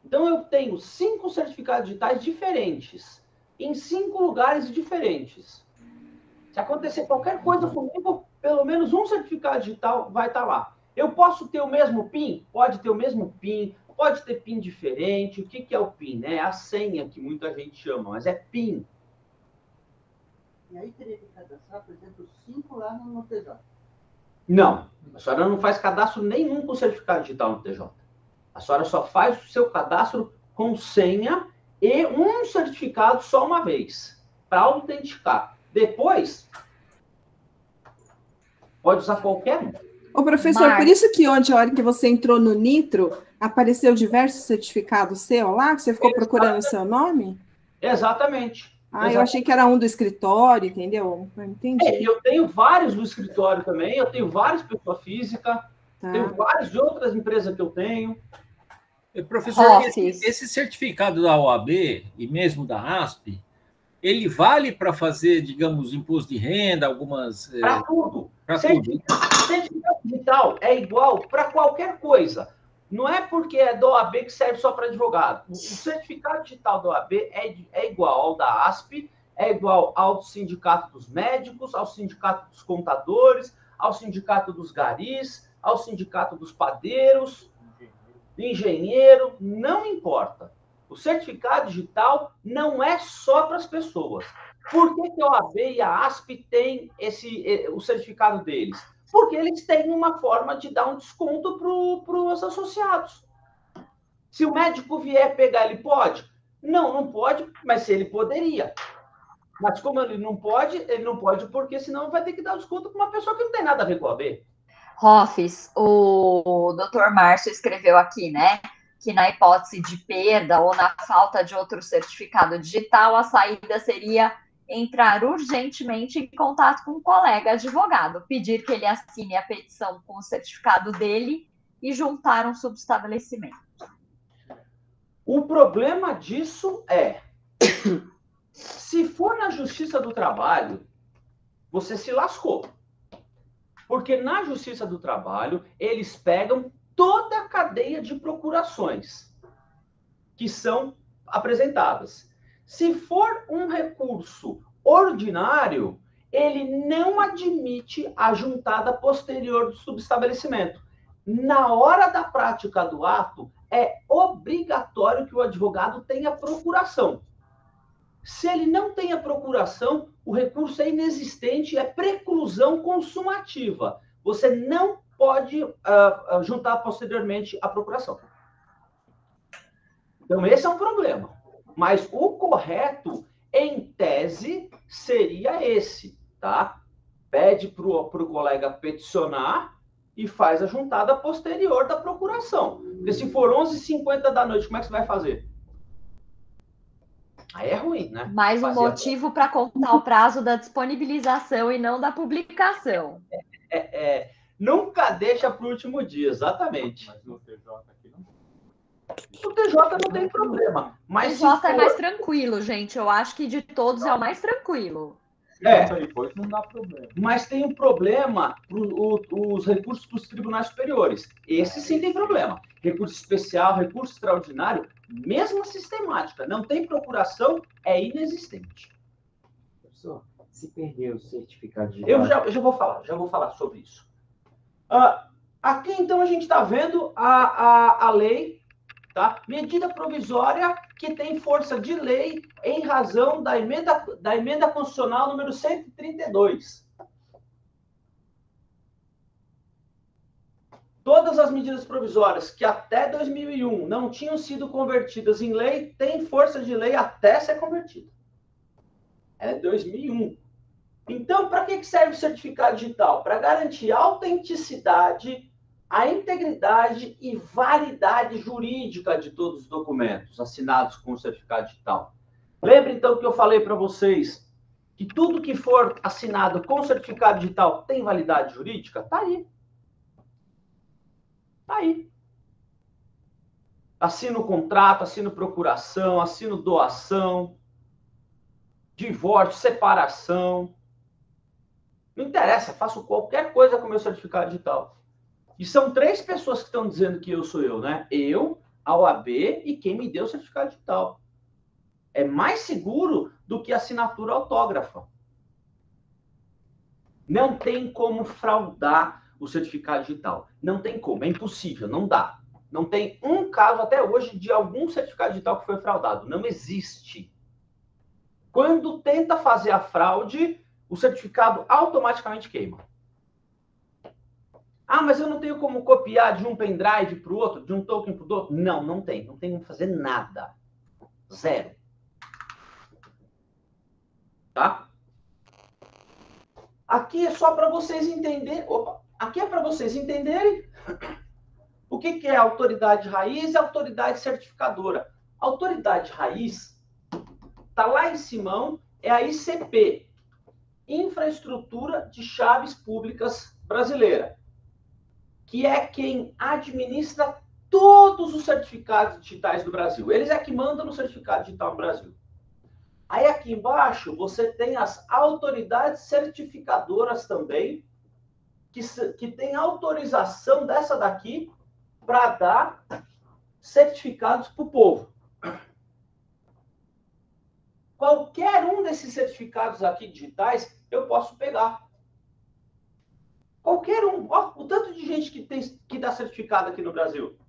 Então, eu tenho cinco certificados digitais diferentes, em cinco lugares diferentes. Se acontecer qualquer coisa comigo, pelo menos um certificado digital vai estar lá. Eu posso ter o mesmo PIN? Pode ter o mesmo PIN. Pode ter PIN diferente. O que, que é o PIN? É a senha que muita gente chama, mas é PIN. E aí teria que cadastrar, por exemplo, cinco lá no T J? Não. A senhora não faz cadastro nenhum com certificado digital no T J. A senhora só faz o seu cadastro com senha e um certificado só uma vez, para autenticar. Depois, pode usar qualquer um. Ô, professor, mas... por isso que ontem, a hora que você entrou no Nitro... Apareceu diversos certificados seu lá, que você ficou Exatamente. procurando o seu nome? Exatamente. Ah, Exatamente. eu achei que era um do escritório, entendeu? Não entendi. É, eu tenho vários do escritório também, eu tenho vários pessoa física, tá. tenho várias de outras empresas que eu tenho. Professor, oh, esse, esse certificado da O A B e mesmo da A S P, ele vale para fazer, digamos, imposto de renda, algumas... Para é... tudo. Para tudo. Certificado digital é igual para qualquer coisa. Não é porque é da O A B que serve só para advogado. O certificado digital da O A B é, é igual ao da A S P, é igual ao sindicato dos médicos, ao sindicato dos contadores, ao sindicato dos garis, ao sindicato dos padeiros, engenheiro, não importa. O certificado digital não é só para as pessoas. Por que que a O A B e a A S P têm esse, o certificado deles? Porque eles têm uma forma de dar um desconto para os associados. Se o médico vier pegar, ele pode? Não, não pode, mas se ele poderia. Mas como ele não pode, ele não pode, porque senão vai ter que dar desconto para uma pessoa que não tem nada a ver com a B. Rofis, o doutor Márcio escreveu aqui, né, que na hipótese de perda ou na falta de outro certificado digital, a saída seria... entrar urgentemente em contato com um colega advogado, pedir que ele assine a petição com o certificado dele e juntar um subestabelecimento. O problema disso é, se for na Justiça do Trabalho, você se lascou. Porque na Justiça do Trabalho, eles pegam toda a cadeia de procurações que são apresentadas. Se for um recurso ordinário, ele não admite a juntada posterior do subestabelecimento. Na hora da prática do ato, é obrigatório que o advogado tenha procuração. Se ele não tem a procuração, o recurso é inexistente, é preclusão consumativa. Você não pode uh, juntar posteriormente a procuração. Então, esse é um problema. Mas o correto, em tese, seria esse, tá? pede para o colega peticionar e faz a juntada posterior da procuração. Porque se for onze e cinquenta da noite, como é que você vai fazer? Aí é ruim, né? Mais um motivo para contar o prazo da disponibilização e não da publicação. É, é, é. Nunca deixa para o último dia, exatamente. Mas no T J aqui não. No T J não tem problema. Mas o T J for... é mais tranquilo, gente. Eu acho que de todos é o mais tranquilo. É, não dá problema. Mas tem um problema pro, o, os recursos para os tribunais superiores. Esse sim tem problema. Recurso especial, recurso extraordinário, mesma sistemática. Não tem procuração, é inexistente. Professor, se perder o certificado de... Eu já, já vou falar, já vou falar sobre isso. Uh, aqui, então, a gente está vendo a, a, a lei, tá? Medida provisória que tem força de lei em razão da emenda, da emenda constitucional número cento e trinta e dois. Todas as medidas provisórias que até dois mil e um não tinham sido convertidas em lei, têm força de lei até ser convertida. É dois mil e um. Então, para que serve o certificado digital? Para garantir a autenticidade, a integridade e validade jurídica de todos os documentos assinados com o certificado digital. Lembra, então, que eu falei para vocês que tudo que for assinado com o certificado digital tem validade jurídica? Está aí. Está aí. Assino contrato, assino procuração, assino doação, divórcio, separação. Não interessa, faço qualquer coisa com o meu certificado digital. E são três pessoas que estão dizendo que eu sou eu, né? Eu, a O A B e quem me deu o certificado digital. É mais seguro do que a assinatura autógrafa. Não tem como fraudar o certificado digital. Não tem como, é impossível, não dá. Não tem um caso até hoje de algum certificado digital que foi fraudado. Não existe. Quando tenta fazer a fraude, o certificado automaticamente queima. Ah, mas eu não tenho como copiar de um pendrive para o outro, de um token para o outro. Não, não tem. Não tem como fazer nada. Zero. Tá? Aqui é só para vocês entenderem... Opa! Aqui é para vocês entenderem o que, que é autoridade raiz e autoridade certificadora. Autoridade raiz está lá em Simão, é a I C P, Infraestrutura de Chaves Públicas Brasileira, que é quem administra todos os certificados digitais do Brasil. Eles é que mandam no certificado digital no Brasil. Aí aqui embaixo você tem as autoridades certificadoras também, que, que tem autorização dessa daqui para dar certificados para o povo. Qualquer um desses certificados aqui digitais eu posso pegar. Qualquer um, ó, o tanto de gente que tem que dá certificado aqui no Brasil.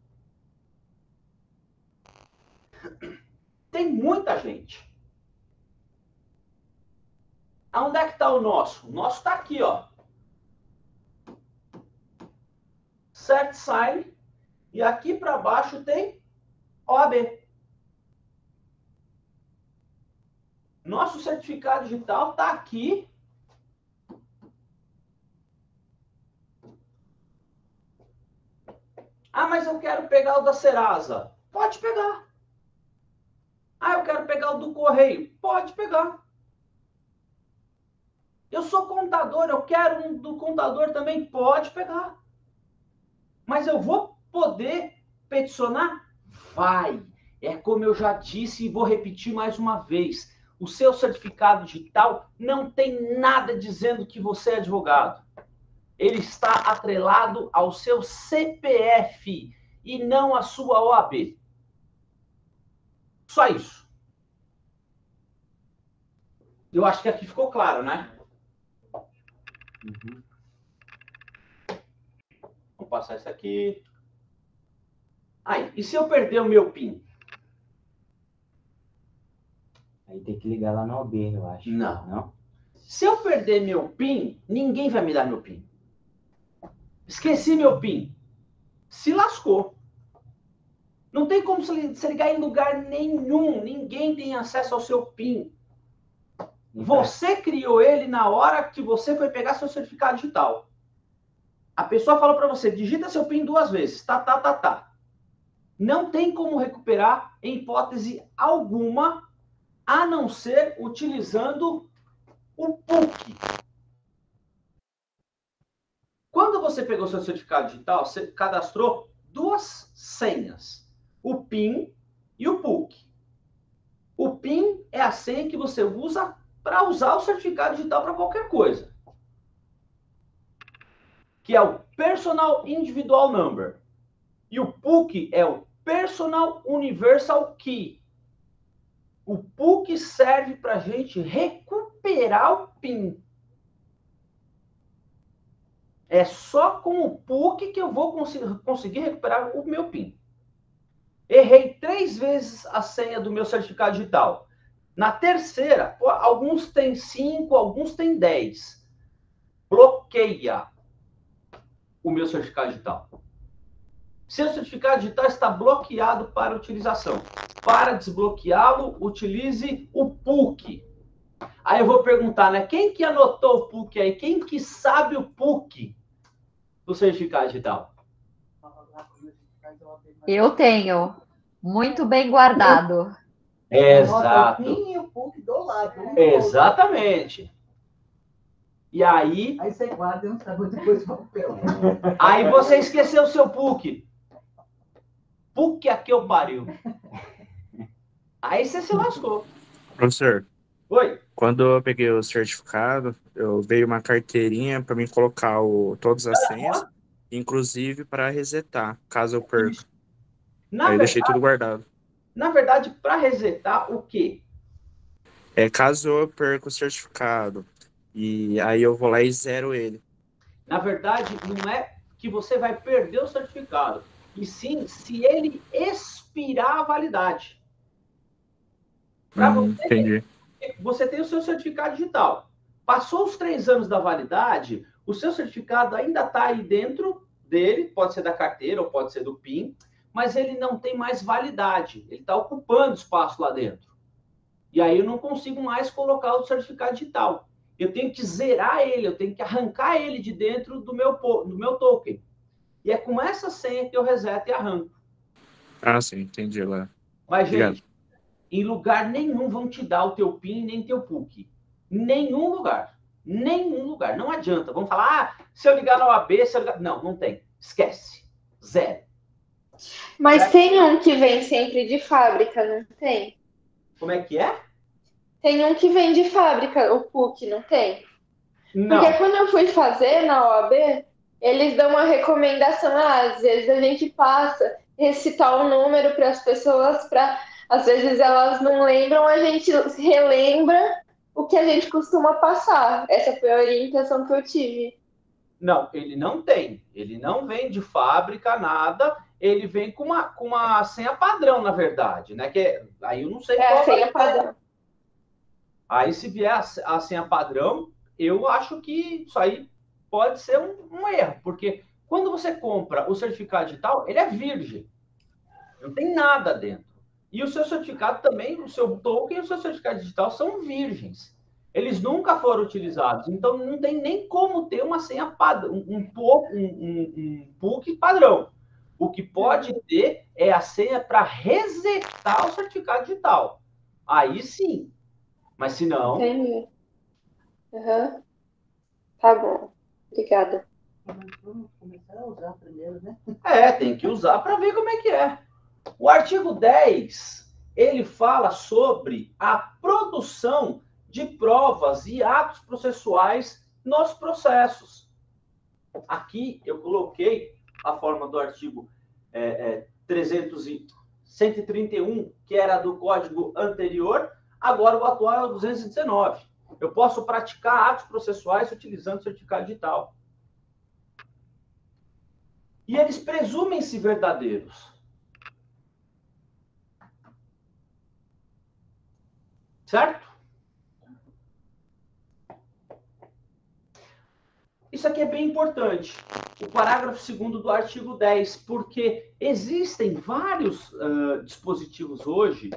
Tem muita gente. Onde é que está o nosso? O nosso está aqui, ó. CertSign. E aqui para baixo tem O A B. Nosso certificado digital está aqui. Ah, mas eu quero pegar o da Serasa. Pode pegar. Ah, eu quero pegar o do Correio. Pode pegar. Eu sou contador, eu quero um do contador também. Pode pegar. Mas eu vou poder peticionar? Vai. É como eu já disse e vou repetir mais uma vez. O seu certificado digital não tem nada dizendo que você é advogado. Ele está atrelado ao seu C P F e não à sua O A B. Só isso. Eu acho que aqui ficou claro, né? Uhum. Vou passar isso aqui. Aí, e se eu perder o meu PIN? Aí tem que ligar lá na O B, eu acho. Não. Não? Se eu perder meu PIN, ninguém vai me dar meu PIN. Esqueci meu PIN. Se lascou. Não tem como se ligar em lugar nenhum. Ninguém tem acesso ao seu PIN. Você criou ele na hora que você foi pegar seu certificado digital. A pessoa falou para você, digita seu PIN duas vezes, tá, tá, tá, tá. Não tem como recuperar em hipótese alguma, a não ser utilizando o P U C. Quando você pegou seu certificado digital, você cadastrou duas senhas, o PIN e o P U C. O PIN é a senha que você usa para usar o certificado digital para qualquer coisa, que é o Personal Individual Number. E o P U C é o Personal Universal Key. O P U C serve para a gente recuperar o PIN. É só com o P U C que eu vou cons- conseguir recuperar o meu PIN. Errei três vezes a senha do meu certificado digital. Na terceira, alguns têm cinco, alguns têm dez. Bloqueia o meu certificado digital. Seu certificado digital está bloqueado para utilização. Para desbloqueá-lo, utilize o P U C. Aí eu vou perguntar, né? Quem que anotou o P U C aí? Quem que sabe o P U C do certificado digital? Eu tenho. Muito bem guardado. Exato. O P U C do lado. Exatamente. E aí... Aí você guarda e não sabe depois do papel. Aí você esqueceu o seu P U C. P U C aqui eu pariu. Aí você se lascou. Professor. Oi. Quando eu peguei o certificado, eu veio uma carteirinha para mim colocar o, todas as senhas, inclusive para resetar, caso eu perca. Na Aí verdade, eu deixei tudo guardado. Na verdade, para resetar o quê? É, caso eu perca o certificado. E aí eu vou lá e zero ele. Na verdade, não é que você vai perder o certificado, e sim se ele expirar a validade. Para hum, você, entendi. Você tem o seu certificado digital. Passou os três anos da validade, o seu certificado ainda está aí dentro dele, pode ser da carteira ou pode ser do PIN, mas ele não tem mais validade, ele está ocupando espaço lá dentro. E aí eu não consigo mais colocar o certificado digital. Eu tenho que zerar ele, eu tenho que arrancar ele de dentro do meu, do meu token. E é com essa senha que eu reseto e arranco. Ah, sim, entendi lá. Mas, Obrigado. gente, em lugar nenhum vão te dar o teu PIN nem teu P U C. Nenhum lugar. Nenhum lugar. Não adianta. Vão falar, ah, se eu ligar na O A B, se eu ligar... Não, não tem. Esquece. Zero. Mas é. Tem um que vem sempre de fábrica, não tem? Como é que é? Tem um que vem de fábrica, o P U C, não tem? Não. Porque quando eu fui fazer na O A B, eles dão uma recomendação, ah, às vezes a gente passa, recitar um número para as pessoas, para às vezes elas não lembram, a gente relembra o que a gente costuma passar. Essa foi a orientação que eu tive. Não, ele não tem. Ele não vem de fábrica, nada. Ele vem com uma, com uma senha padrão, na verdade, né? Que, aí eu não sei é qual a senha padrão. Aí, se vier a, a senha padrão, eu acho que isso aí pode ser um, um erro, porque quando você compra o certificado digital, ele é virgem, não tem nada dentro. E o seu certificado também, o seu token e o seu certificado digital são virgens. Eles nunca foram utilizados, então não tem nem como ter uma senha padrão, um, um, um, um P U C padrão. O que pode ter é a senha para resetar o certificado digital. Aí sim. Mas se não... Entendi. Uhum. Tá bom. Obrigada. Vamos começar a usar primeiro, né? É, tem que usar para ver como é que é. O artigo dez, ele fala sobre a produção de provas e atos processuais nos processos. Aqui eu coloquei a forma do artigo é, é, trezentos e cento e trinta e um, que era do código anterior. Agora, o atual é o duzentos e dezenove. Eu posso praticar atos processuais utilizando certificado digital. E eles presumem-se verdadeiros. Certo? Isso aqui é bem importante. O parágrafo segundo do artigo dez, porque existem vários uh, dispositivos hoje...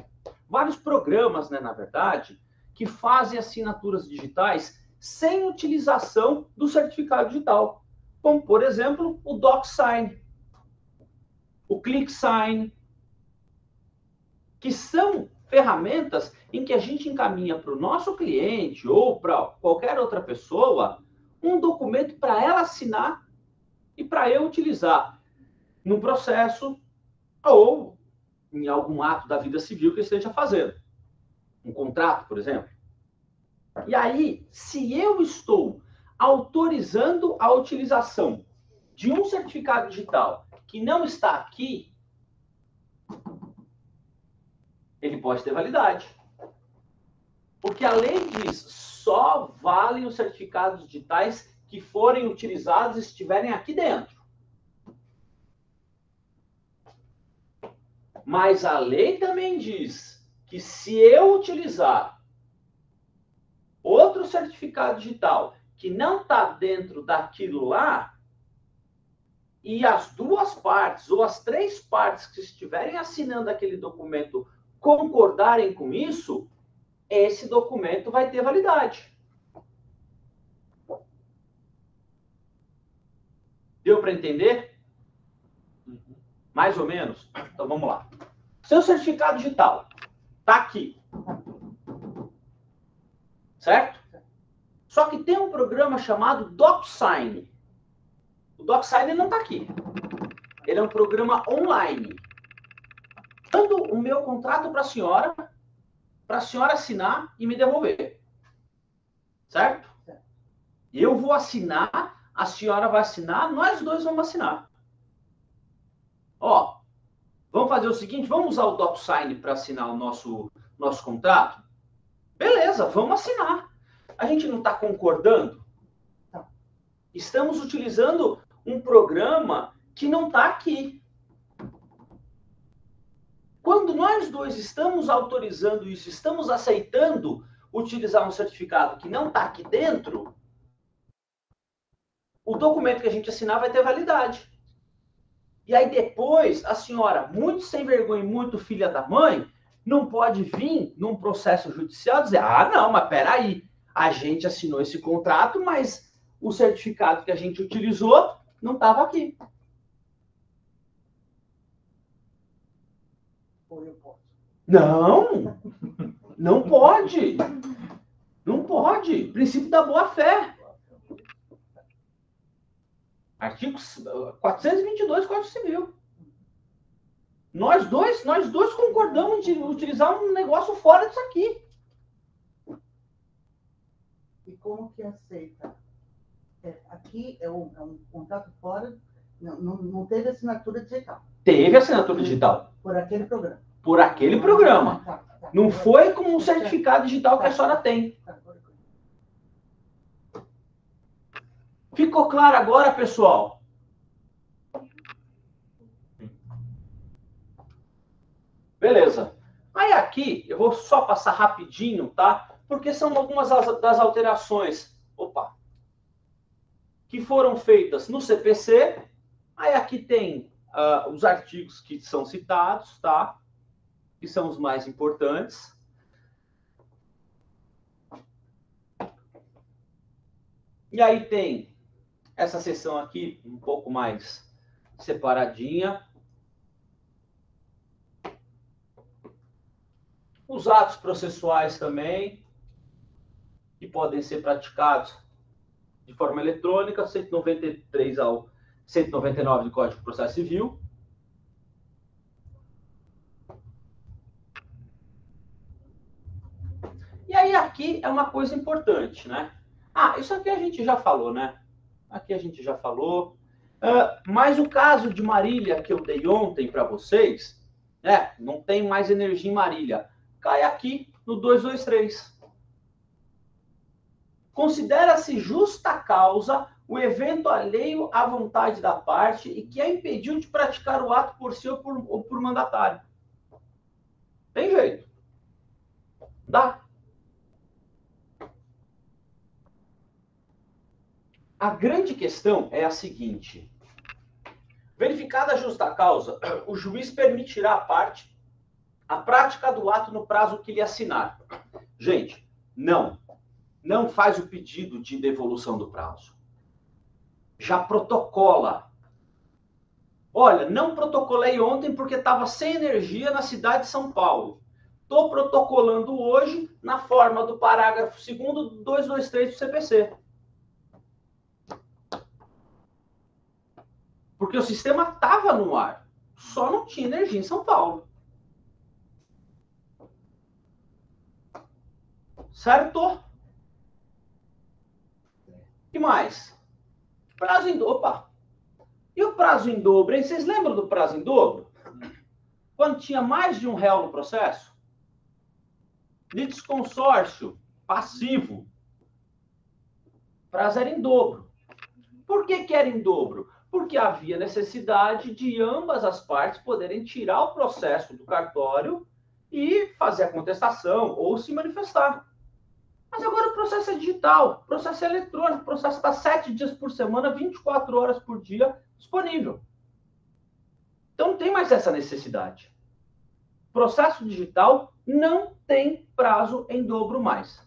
Vários programas, né, na verdade, que fazem assinaturas digitais sem utilização do certificado digital, como, por exemplo, o DocSign, o ClickSign, que são ferramentas em que a gente encaminha para o nosso cliente ou para qualquer outra pessoa um documento para ela assinar e para eu utilizar no processo ou em algum ato da vida civil que eu esteja fazendo. Um contrato, por exemplo. E aí, se eu estou autorizando a utilização de um certificado digital que não está aqui, ele pode ter validade. Porque a lei diz, só valem os certificados digitais que forem utilizados e estiverem aqui dentro. Mas a lei também diz que se eu utilizar outro certificado digital que não está dentro daquilo lá, e as duas partes, ou as três partes que estiverem assinando aquele documento concordarem com isso, esse documento vai ter validade. Deu para entender? Mais ou menos? Então, vamos lá. Seu certificado digital está aqui. Certo? Só que tem um programa chamado DocSign. O DocSign não está aqui. Ele é um programa online. Mando o meu contrato para a senhora, para a senhora assinar e me devolver. Certo? Eu vou assinar, a senhora vai assinar, nós dois vamos assinar. Ó, vamos fazer o seguinte, vamos usar o DocSign para assinar o nosso, nosso contrato? Beleza, vamos assinar. A gente não está concordando? Estamos utilizando um programa que não está aqui. Quando nós dois estamos autorizando isso, estamos aceitando utilizar um certificado que não está aqui dentro, o documento que a gente assinar vai ter validade. E aí depois, a senhora, muito sem vergonha e muito filha da mãe, não pode vir num processo judicial dizer, ah, não, mas peraí, a gente assinou esse contrato, mas o certificado que a gente utilizou não estava aqui. Não, não pode, não pode, princípio da boa-fé. Artigo quatrocentos e vinte e dois do Código Civil. Nós dois, nós dois concordamos de utilizar um negócio fora disso aqui. E como que aceita? É, aqui é um, é um contrato fora, não, não, não teve assinatura digital. Teve assinatura digital. Por aquele programa. Por aquele programa. Tá, tá, tá. Não foi com um certificado digital tá, que a senhora tem. Tá, tá. Ficou claro agora, pessoal? Beleza. Aí aqui, eu vou só passar rapidinho, tá? Porque são algumas das alterações opa, que foram feitas no C P C. Aí aqui tem uh, os artigos que são citados, tá? Que são os mais importantes. E aí tem essa seção aqui, um pouco mais separadinha. Os atos processuais também, que podem ser praticados de forma eletrônica, cento e noventa e três ao cento e noventa e nove do Código de Processo Civil. E aí aqui é uma coisa importante, né? Ah, isso aqui a gente já falou, né? Aqui a gente já falou. Uh, mas o caso de Marília que eu dei ontem para vocês, né? Não tem mais energia em Marília. Cai aqui no duzentos e vinte e três. Considera-se justa causa o evento alheio à vontade da parte e que a impediu de praticar o ato por si ou por, ou por mandatário. Tem jeito. Dá. A grande questão é a seguinte. Verificada a justa causa, o juiz permitirá à parte a prática do ato no prazo que lhe assinar. Gente, Não. Não faz o pedido de devolução do prazo. Já protocola. Olha, não protocolei ontem porque estava sem energia na cidade de São Paulo. Estou protocolando hoje na forma do parágrafo segundo do duzentos e vinte e três do C P C. Porque o sistema estava no ar, só não tinha energia em São Paulo. Certo? O que mais? Prazo em dobro. Opa! E o prazo em dobro, hein? Vocês lembram do prazo em dobro? Quando tinha mais de um réu no processo? Litisconsórcio, passivo. Prazo era em dobro. Por que que era em dobro? Porque havia necessidade de ambas as partes poderem tirar o processo do cartório e fazer a contestação ou se manifestar. Mas agora o processo é digital, o processo é eletrônico, o processo está sete dias por semana, vinte e quatro horas por dia disponível. Então não tem mais essa necessidade. Processo digital não tem prazo em dobro mais.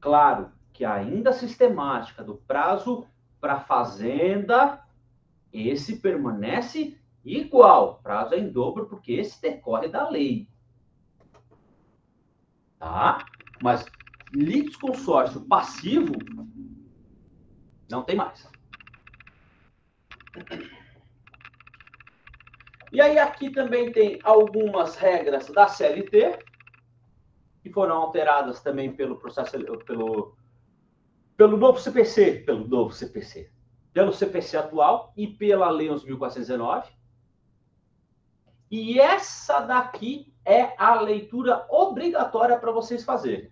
Claro que ainda a sistemática do prazo para fazenda, esse permanece igual. Prazo é em dobro porque esse decorre da lei. Tá? Mas litisconsórcio passivo não tem mais. E aí aqui também tem algumas regras da C L T que foram alteradas também pelo processo pelo pelo novo C P C, pelo novo C P C, pelo C P C atual e pela Lei onze mil quatrocentos e dezenove. E essa daqui é a leitura obrigatória para vocês fazerem.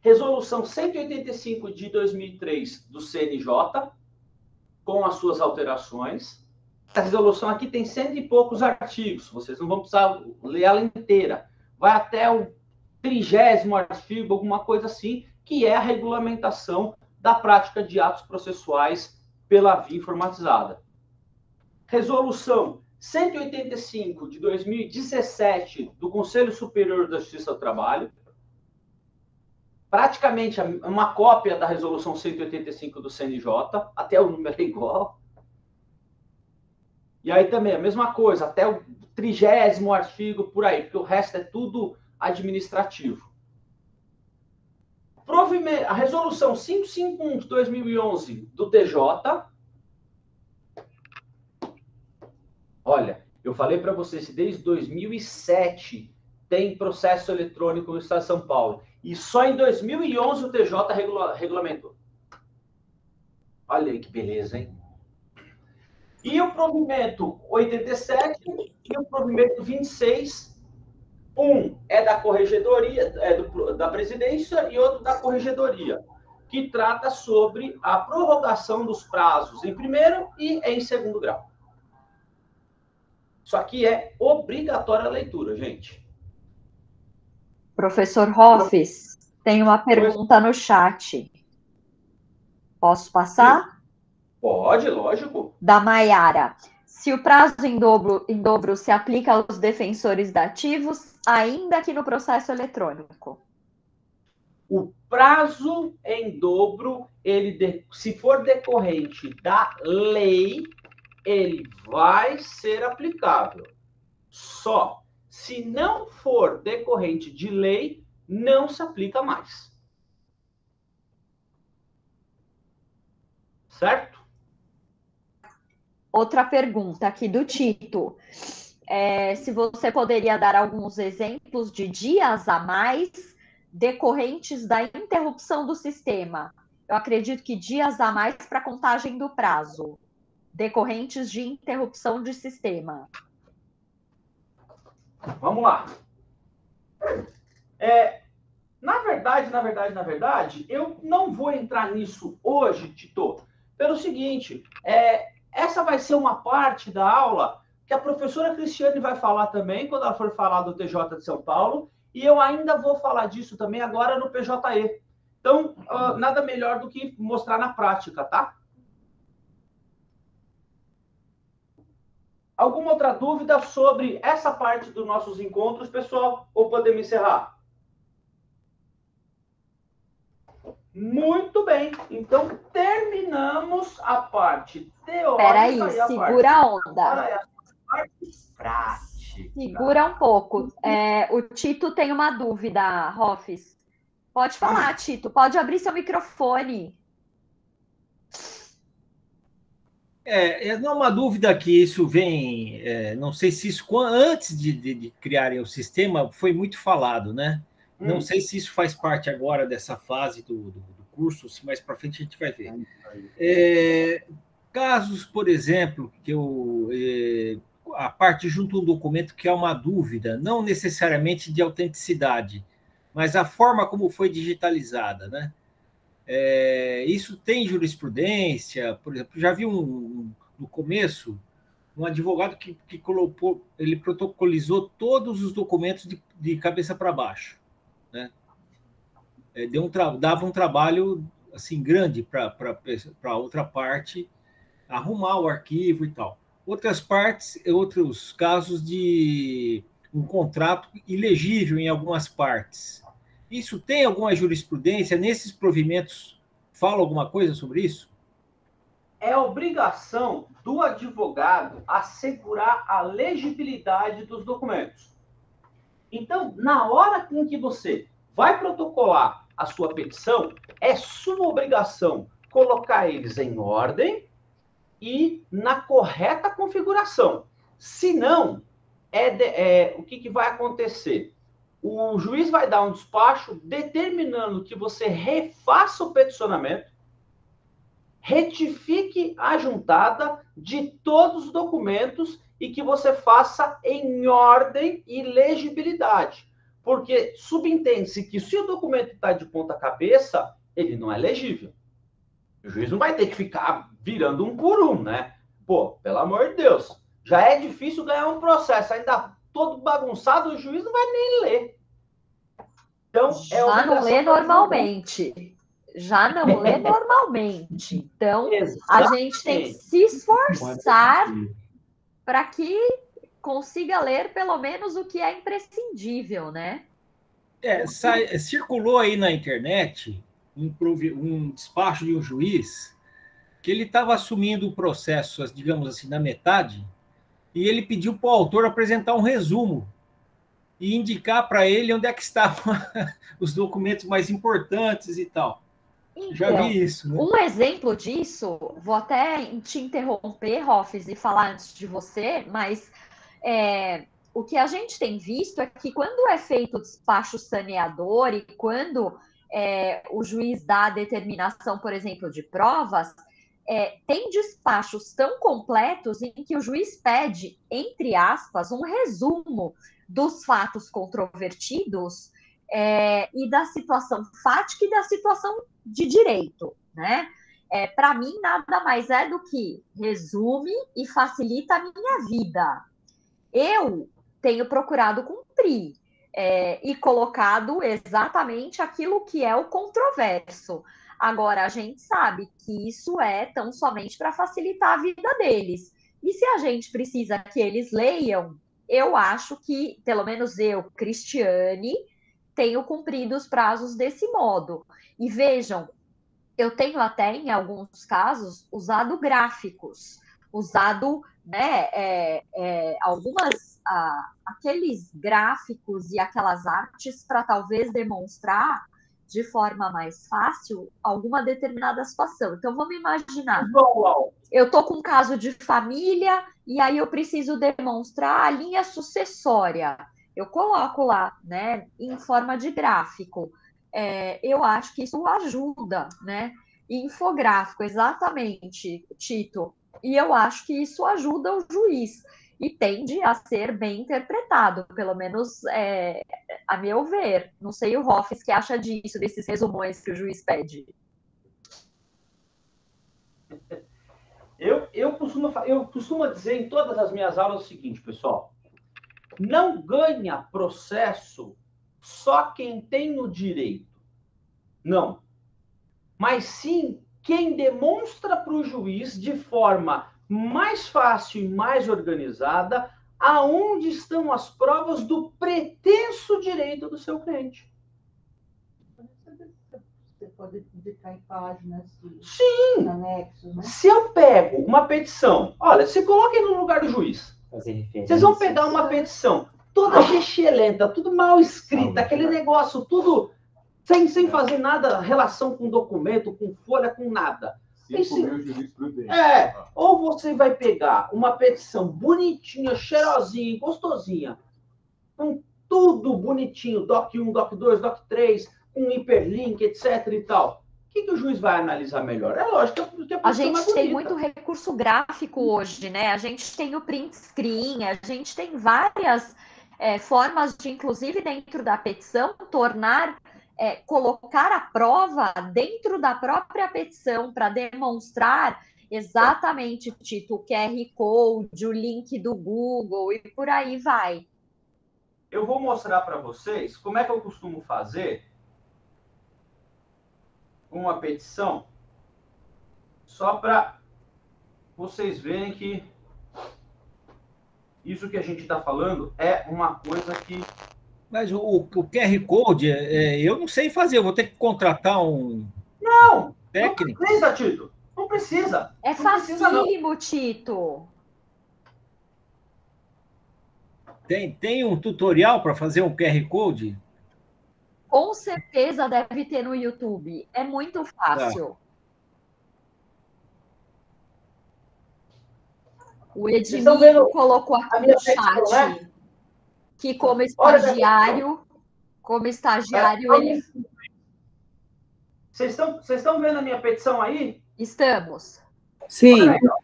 Resolução cento e oitenta e cinco de dois mil e três do C N J, com as suas alterações. Essa resolução aqui tem cento e poucos artigos, vocês não vão precisar ler ela inteira. Vai até o trigésimo artigo, alguma coisa assim, que é a regulamentação da prática de atos processuais pela via informatizada. Resolução cento e oitenta e cinco de dois mil e dezessete do Conselho Superior da Justiça do Trabalho, praticamente uma cópia da Resolução cento e oitenta e cinco do C N J, até o número é igual. E aí também a mesma coisa, até o trigésimo artigo por aí, porque o resto é tudo administrativo. A Resolução quinhentos e cinquenta e um de dois mil e onze do T J. Olha, eu falei para vocês que desde dois mil e sete tem processo eletrônico no Estado de São Paulo. E só em dois mil e onze o T J regula regulamentou. Olha aí que beleza, hein? E o provimento oitenta e sete e o provimento vinte e seis. Um é da corregedoria, é do, da presidência, e outro da corregedoria, que trata sobre a prorrogação dos prazos em primeiro e em segundo grau. Isso aqui é obrigatória a leitura, gente. Professor Rofis, tem uma pergunta no chat. Posso passar? Pode, lógico. Da Mayara. Se o prazo em dobro, em dobro se aplica aos defensores dativos, ainda que no processo eletrônico? O prazo em dobro, ele de, se for decorrente da lei, ele vai ser aplicável. Só se não for decorrente de lei, não se aplica mais. Certo? Outra pergunta aqui do Tito. É, se você poderia dar alguns exemplos de dias a mais decorrentes da interrupção do sistema. Eu acredito que dias a mais para contagem do prazo. Decorrentes de interrupção de sistema. Vamos lá. É, na verdade, na verdade, na verdade, eu não vou entrar nisso hoje, Tito, pelo seguinte, é, essa vai ser uma parte da aula que a professora Christiane vai falar também, quando ela for falar do T J de São Paulo, e eu ainda vou falar disso também agora no P J E. Então, uh, nada melhor do que mostrar na prática, tá? Alguma outra dúvida sobre essa parte dos nossos encontros, pessoal? Ou podemos encerrar? Muito bem. Então, terminamos a parte teórica. Espera aí, e a segura parte... a onda. Aí, a parte prática. Segura um pouco. É, o Tito tem uma dúvida, Rofis. Pode falar, ah. Tito. Pode abrir seu microfone. É, é uma dúvida que isso vem... É, não sei se isso, antes de, de, de criarem o sistema, foi muito falado, né? Não hum. sei se isso faz parte agora dessa fase do, do, do curso, se mais para frente a gente vai ver. É, casos, por exemplo, que eu, é, a parte junto a um documento que é uma dúvida, não necessariamente de autenticidade, mas a forma como foi digitalizada, né? É, isso tem jurisprudência, por exemplo, já vi um, um no começo um advogado que, que colocou, ele protocolizou todos os documentos de, de cabeça para baixo. Né? Deu um tra... dava um trabalho assim grande para outra parte arrumar o arquivo e tal. Outras partes, outros casos de um contrato ilegível em algumas partes. Isso tem alguma jurisprudência? Nesses provimentos fala alguma coisa sobre isso? É obrigação do advogado assegurar a legibilidade dos documentos. Então, na hora em que você vai protocolar a sua petição, é sua obrigação colocar eles em ordem e na correta configuração. Se não, é de, é, o que, que vai acontecer? O juiz vai dar um despacho determinando que você refaça o peticionamento, retifique a juntada de todos os documentos e que você faça em ordem e legibilidade. Porque subentende-se que se o documento está de ponta cabeça, ele não é legível. O juiz não vai ter que ficar virando um por um, né? Pô, pelo amor de Deus, já é difícil ganhar um processo, ainda todo bagunçado, o juiz não vai nem ler. Então, é já não lê normalmente. Já não lê normalmente. Então, exatamente. A gente tem que se esforçar... para que consiga ler pelo menos o que é imprescindível, né? É, sai, circulou aí na internet um, um despacho de um juiz que ele estava assumindo o processo, digamos assim, na metade, e ele pediu para o autor apresentar um resumo e indicar para ele onde é que estavam os documentos mais importantes e tal. Então, já vi isso, né? Um exemplo disso, vou até te interromper, Rofis, e falar antes de você, mas é, o que a gente tem visto é que quando é feito o despacho saneador e quando é, o juiz dá a determinação, por exemplo, de provas, é, tem despachos tão completos em que o juiz pede, entre aspas, um resumo dos fatos controvertidos é, e da situação fática e da situação de direito, né? É, para mim, nada mais é do que resume e facilita a minha vida. Eu tenho procurado cumprir é, e colocado exatamente aquilo que é o controverso. Agora, a gente sabe que isso é tão somente para facilitar a vida deles. E se a gente precisa que eles leiam, eu acho que, pelo menos eu, Christiane, tenho cumprido os prazos desse modo. E vejam, eu tenho até, em alguns casos, usado gráficos, usado né, é, é, algumas, ah, aqueles gráficos e aquelas artes para talvez demonstrar de forma mais fácil alguma determinada situação. Então, vamos imaginar, eu estou com um caso de família e aí eu preciso demonstrar a linha sucessória. Eu coloco lá, né, em forma de gráfico. É, eu acho que isso ajuda, né? Infográfico, exatamente, Tito. E eu acho que isso ajuda o juiz e tende a ser bem interpretado, pelo menos é, a meu ver. Não sei o Rofis que acha disso, desses resumões que o juiz pede. Eu, eu, costumo, eu costumo dizer em todas as minhas aulas o seguinte, pessoal. Não ganha processo só quem tem o direito. Não. Mas sim quem demonstra para o juiz de forma mais fácil e mais organizada aonde estão as provas do pretenso direito do seu cliente. Você pode indicar em páginas, sim, anexos, né? Se eu pego uma petição, olha, se coloquem no lugar do juiz. Vocês vão pegar uma petição toda lenta, tudo mal escrita, aquele negócio, tudo sem, sem fazer nada, relação com documento, com folha, com nada. Esse, é, ou você vai pegar uma petição bonitinha, cheirosinha, gostosinha, com tudo bonitinho, doc um, doc dois, doc três, um hiperlink, etc e tal. O que, que o juiz vai analisar melhor? É lógico que a, a gente é tem muito recurso gráfico hoje, né? A gente tem o print screen, a gente tem várias é, formas de, inclusive dentro da petição, tornar... É, colocar a prova dentro da própria petição para demonstrar exatamente, Tito, o Q R Code, o link do Google e por aí vai. Eu vou mostrar para vocês como é que eu costumo fazer uma petição, só para vocês verem que isso que a gente está falando é uma coisa que... Mas o, o Q R Code, é, eu não sei fazer, eu vou ter que contratar um não, técnico. Não precisa, Tito. Não precisa. É facílimo, Tito. Tem, tem um tutorial para fazer um Q R Code? Com certeza deve ter no YouTube. É muito fácil. Tá. O Edmilson colocou aqui no chat... que como estagiário, como estagiário, ele... Vocês estão, vocês estão vendo a minha petição aí? Estamos. Sim. Aí, ó.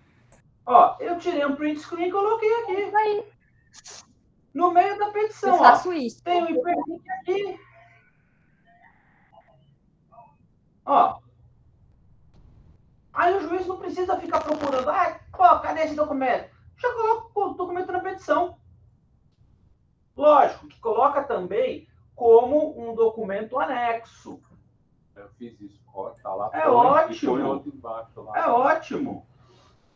Ó, eu tirei um print screen e coloquei aqui. Aí. No meio da petição, eu faço ó. Isso. Tem um hiperlink aqui. Ó. Aí o juiz não precisa ficar procurando. Ah, pô, cadê esse documento? Já coloco o documento na petição. Lógico, que coloca também como um documento anexo. Eu fiz isso, ó, tá lá. É ótimo. Embaixo, lá. É ótimo.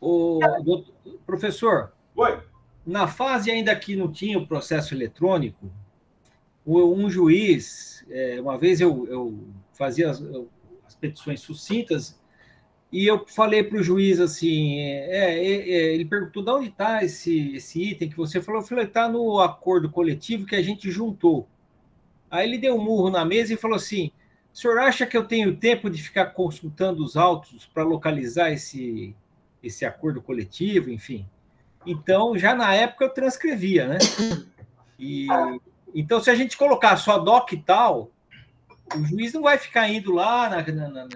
O doutor, professor, oi. Na fase ainda que não tinha o processo eletrônico, um juiz, uma vez eu, eu fazia as, as petições sucintas, e eu falei para o juiz assim, é, é, ele perguntou, de onde está esse, esse item que você falou? Eu falei, está no acordo coletivo que a gente juntou. Aí ele deu um murro na mesa e falou assim, o senhor acha que eu tenho tempo de ficar consultando os autos para localizar esse, esse acordo coletivo, enfim? Então, já na época eu transcrevia, né? E, então, se a gente colocar só doc e tal... O juiz não vai ficar indo lá na, na, na,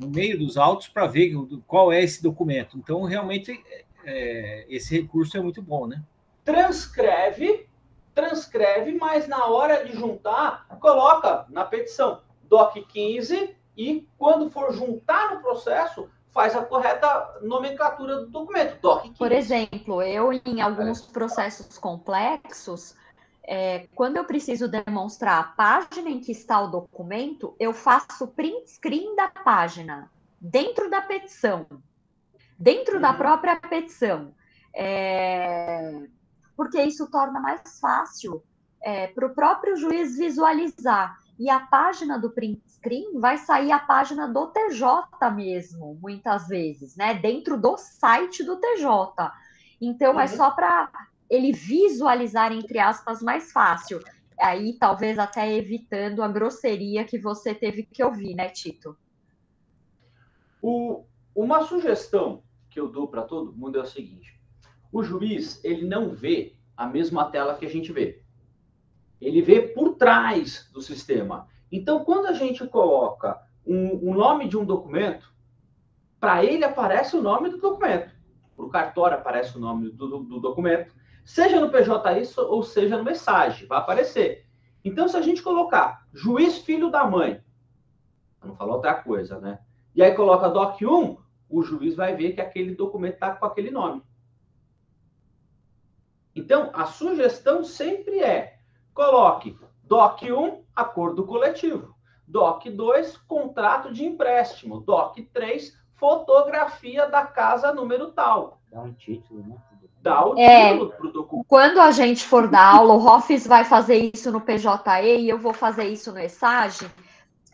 no meio dos autos para ver qual é esse documento. Então, realmente, é, esse recurso é muito bom, né? Transcreve, transcreve, mas na hora de juntar, coloca na petição doc quinze e, quando for juntar no processo, faz a correta nomenclatura do documento, doc quinze. Por exemplo, eu, em alguns processos complexos... É, quando eu preciso demonstrar a página em que está o documento, eu faço print screen da página, dentro da petição, dentro da própria petição, é, porque isso torna mais fácil é, para o próprio juiz visualizar. E a página do print screen vai sair a página do T J mesmo, muitas vezes, né? Dentro do site do T J. Então, é só para... ele visualizar, entre aspas, mais fácil. Aí, talvez até evitando a grosseria que você teve que ouvir, né, Tito? O, uma sugestão que eu dou para todo mundo é o seguinte. O juiz, ele não vê a mesma tela que a gente vê. Ele vê por trás do sistema. Então, quando a gente coloca um, um nome de um documento, para ele aparece o nome do documento. Para o cartório aparece o nome do, do, do documento. Seja no P J I ou seja no e-S A J, vai aparecer. Então, se a gente colocar juiz filho da mãe, não falar outra coisa, né? E aí coloca doc um, o juiz vai ver que aquele documento está com aquele nome. Então, a sugestão sempre é, coloque doc um, acordo coletivo, doc dois, contrato de empréstimo, doc três, fotografia da casa número tal. Dá um título, né? Dá o título é, pro documento. Quando a gente for dar aula, o Rofis vai fazer isso no P J E e eu vou fazer isso no e-S A J.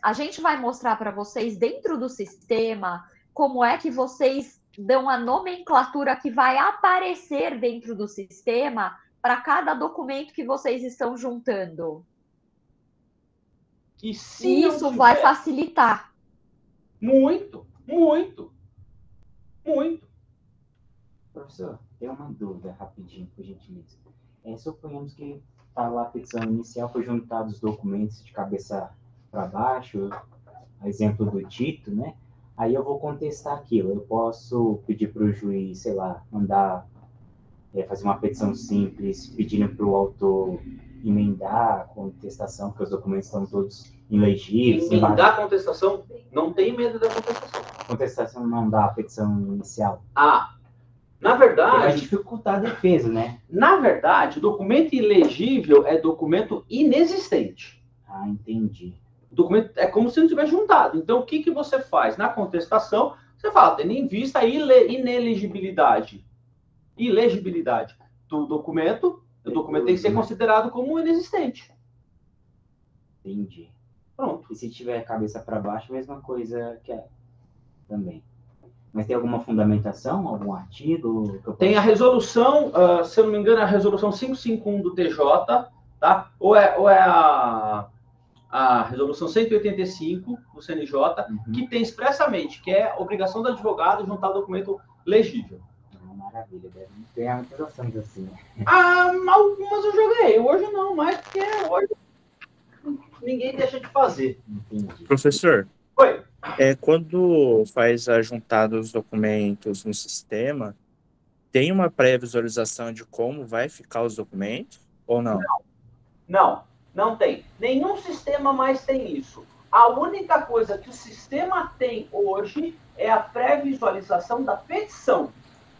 A gente vai mostrar para vocês, dentro do sistema, como é que vocês dão a nomenclatura que vai aparecer dentro do sistema para cada documento que vocês estão juntando. E se isso vai facilitar. Muito, muito, muito. Professor, tem uma dúvida rapidinho, por gentileza. É, suponhamos que lá a petição inicial foi juntar os documentos de cabeça para baixo, exemplo do Tito, né? Aí eu vou contestar aquilo. Eu posso pedir para o juiz, sei lá, mandar é, fazer uma petição simples, pedindo para o autor emendar a contestação, porque os documentos estão todos ilegíveis. Emendar a contestação? Não tem medo da contestação. Contestação não dá a petição inicial. Ah, na verdade... Vai dificultar a defesa, né? Na verdade, documento ilegível é documento inexistente. Ah, entendi. Documento é como se não tivesse juntado. Então, o que, que você faz? Na contestação, você fala, tendo em vista a inelegibilidade, ilegibilidade do documento, o documento tem que ser considerado como inexistente. Entendi. Pronto. E se tiver cabeça para baixo, mesma coisa que é também. Mas tem alguma fundamentação, algum artigo? Que tem a resolução, uh, se eu não me engano, a resolução quinhentos e cinquenta e um do T J, tá? Ou é, ou é a, a resolução cento e oitenta e cinco do C N J, uhum. que tem expressamente, que é obrigação do advogado juntar documento legível. Maravilha, deve ter atualizações assim. Ah, algumas eu joguei, hoje não, mas porque hoje ninguém deixa de fazer. Entendi. Professor, Oi? É, quando faz a juntada dos documentos no sistema, tem uma pré-visualização de como vai ficar os documentos ou não? Não, não, não tem. Nenhum sistema mais tem isso. A única coisa que o sistema tem hoje é a pré-visualização da petição.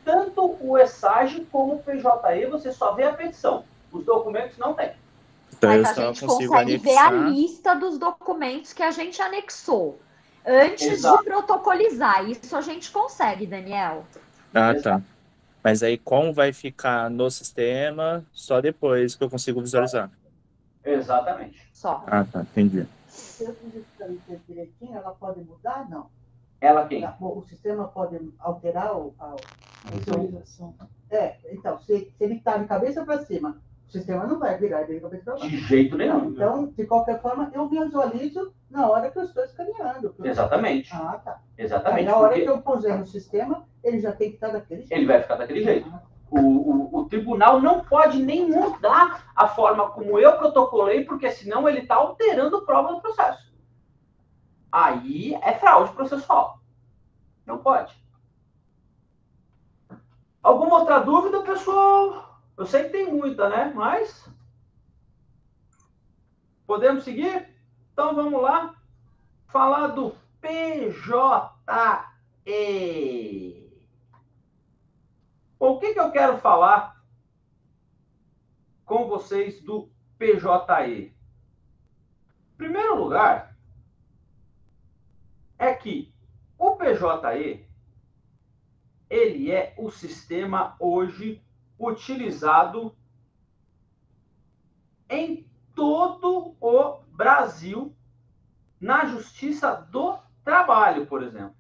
Tanto o e-S A J como o P J E, você só vê a petição. Os documentos não tem. Então, mas a gente consegue anexar... ver a lista dos documentos que a gente anexou antes Exato. De protocolizar. Isso a gente consegue, Daniel. Ah, Exato. Tá. Mas aí como vai ficar no sistema só depois que eu consigo visualizar? Exatamente. Só. Ah, tá. Entendi. Se eu fizer direitinho, ela pode mudar? Não. Ela quem? O sistema pode alterar o, a, a visualização. É, então, se, se ele está de cabeça para cima, o sistema não vai virar ele de cabeça para baixo. De jeito nenhum. Então, de qualquer forma, eu visualizo na hora que eu estou escaneando. Exatamente. Eu... Ah, tá. Exatamente. Aí, na hora porque... que eu puser no sistema, ele já tem que estar daquele jeito. Ele vai ficar daquele jeito. Ah. O, o, o tribunal não pode nem mudar a forma como eu protocolei, porque senão ele está alterando prova do processo. Aí é fraude processual. Não pode. Alguma outra dúvida, pessoal? Eu sei que tem muita, né? Mas... podemos seguir? Então, vamos lá. Falar do P J E. Bom, o que, que eu quero falar com vocês do P J E? Em primeiro lugar... é que o P J E, ele é o sistema hoje utilizado em todo o Brasil, na Justiça do Trabalho, por exemplo.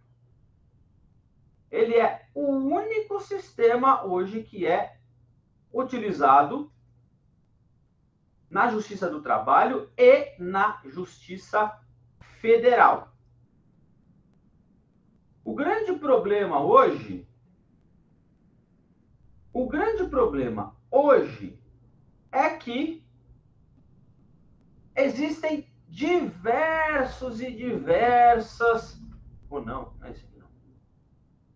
Ele é o único sistema hoje que é utilizado na Justiça do Trabalho e na Justiça Federal. O grande problema hoje, o grande problema hoje é que existem diversos e diversas, ou não, não é isso aqui não,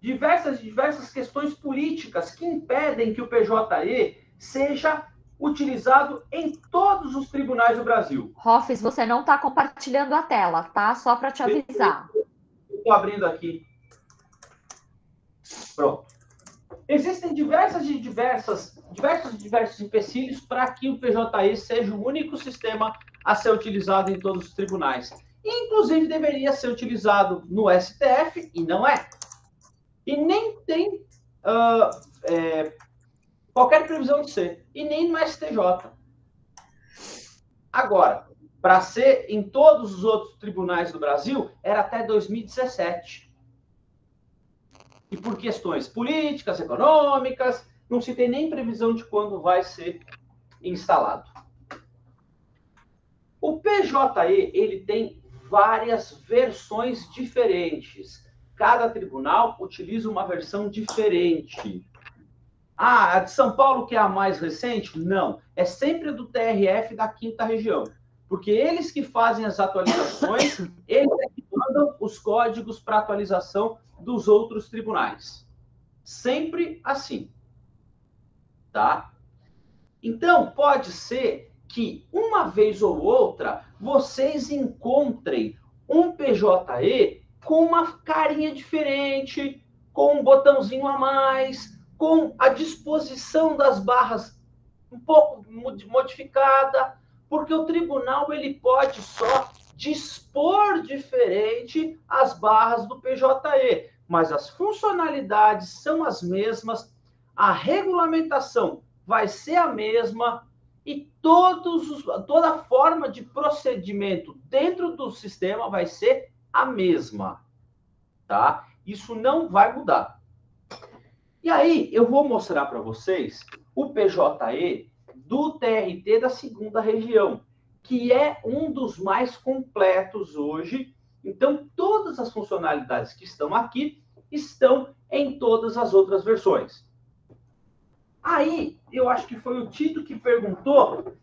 diversas e diversas questões políticas que impedem que o P J E seja utilizado em todos os tribunais do Brasil. Rofis, você não está compartilhando a tela, tá? Só para te avisar. Eu estou abrindo aqui. Pronto. Existem diversas e diversas, diversos e diversos empecilhos para que o P J E seja o único sistema a ser utilizado em todos os tribunais. Inclusive, deveria ser utilizado no S T F e não é. E nem tem uh, é, qualquer previsão de ser, e nem no S T J. Agora, para ser em todos os outros tribunais do Brasil, era até dois mil e dezessete. E por questões políticas, econômicas, não se tem nem previsão de quando vai ser instalado. O P J E, ele tem várias versões diferentes. Cada tribunal utiliza uma versão diferente. Ah, a de São Paulo que é a mais recente? Não. É sempre do T R F da quinta região. Porque eles que fazem as atualizações, eles é que mandam os códigos para atualização dos outros tribunais. Sempre assim. Tá? Então, pode ser que uma vez ou outra vocês encontrem um P J E com uma carinha diferente, com um botãozinho a mais, com a disposição das barras um pouco modificada, porque o tribunal ele pode só dispor diferente as barras do P J E, mas as funcionalidades são as mesmas, a regulamentação vai ser a mesma e todos os, toda a forma de procedimento dentro do sistema vai ser a mesma, tá? Isso não vai mudar. E aí, eu vou mostrar para vocês o P J E do T R T da segunda região, que é um dos mais completos hoje. Então, todas as funcionalidades que estão aqui estão em todas as outras versões. Aí, eu acho que foi o Tito que perguntou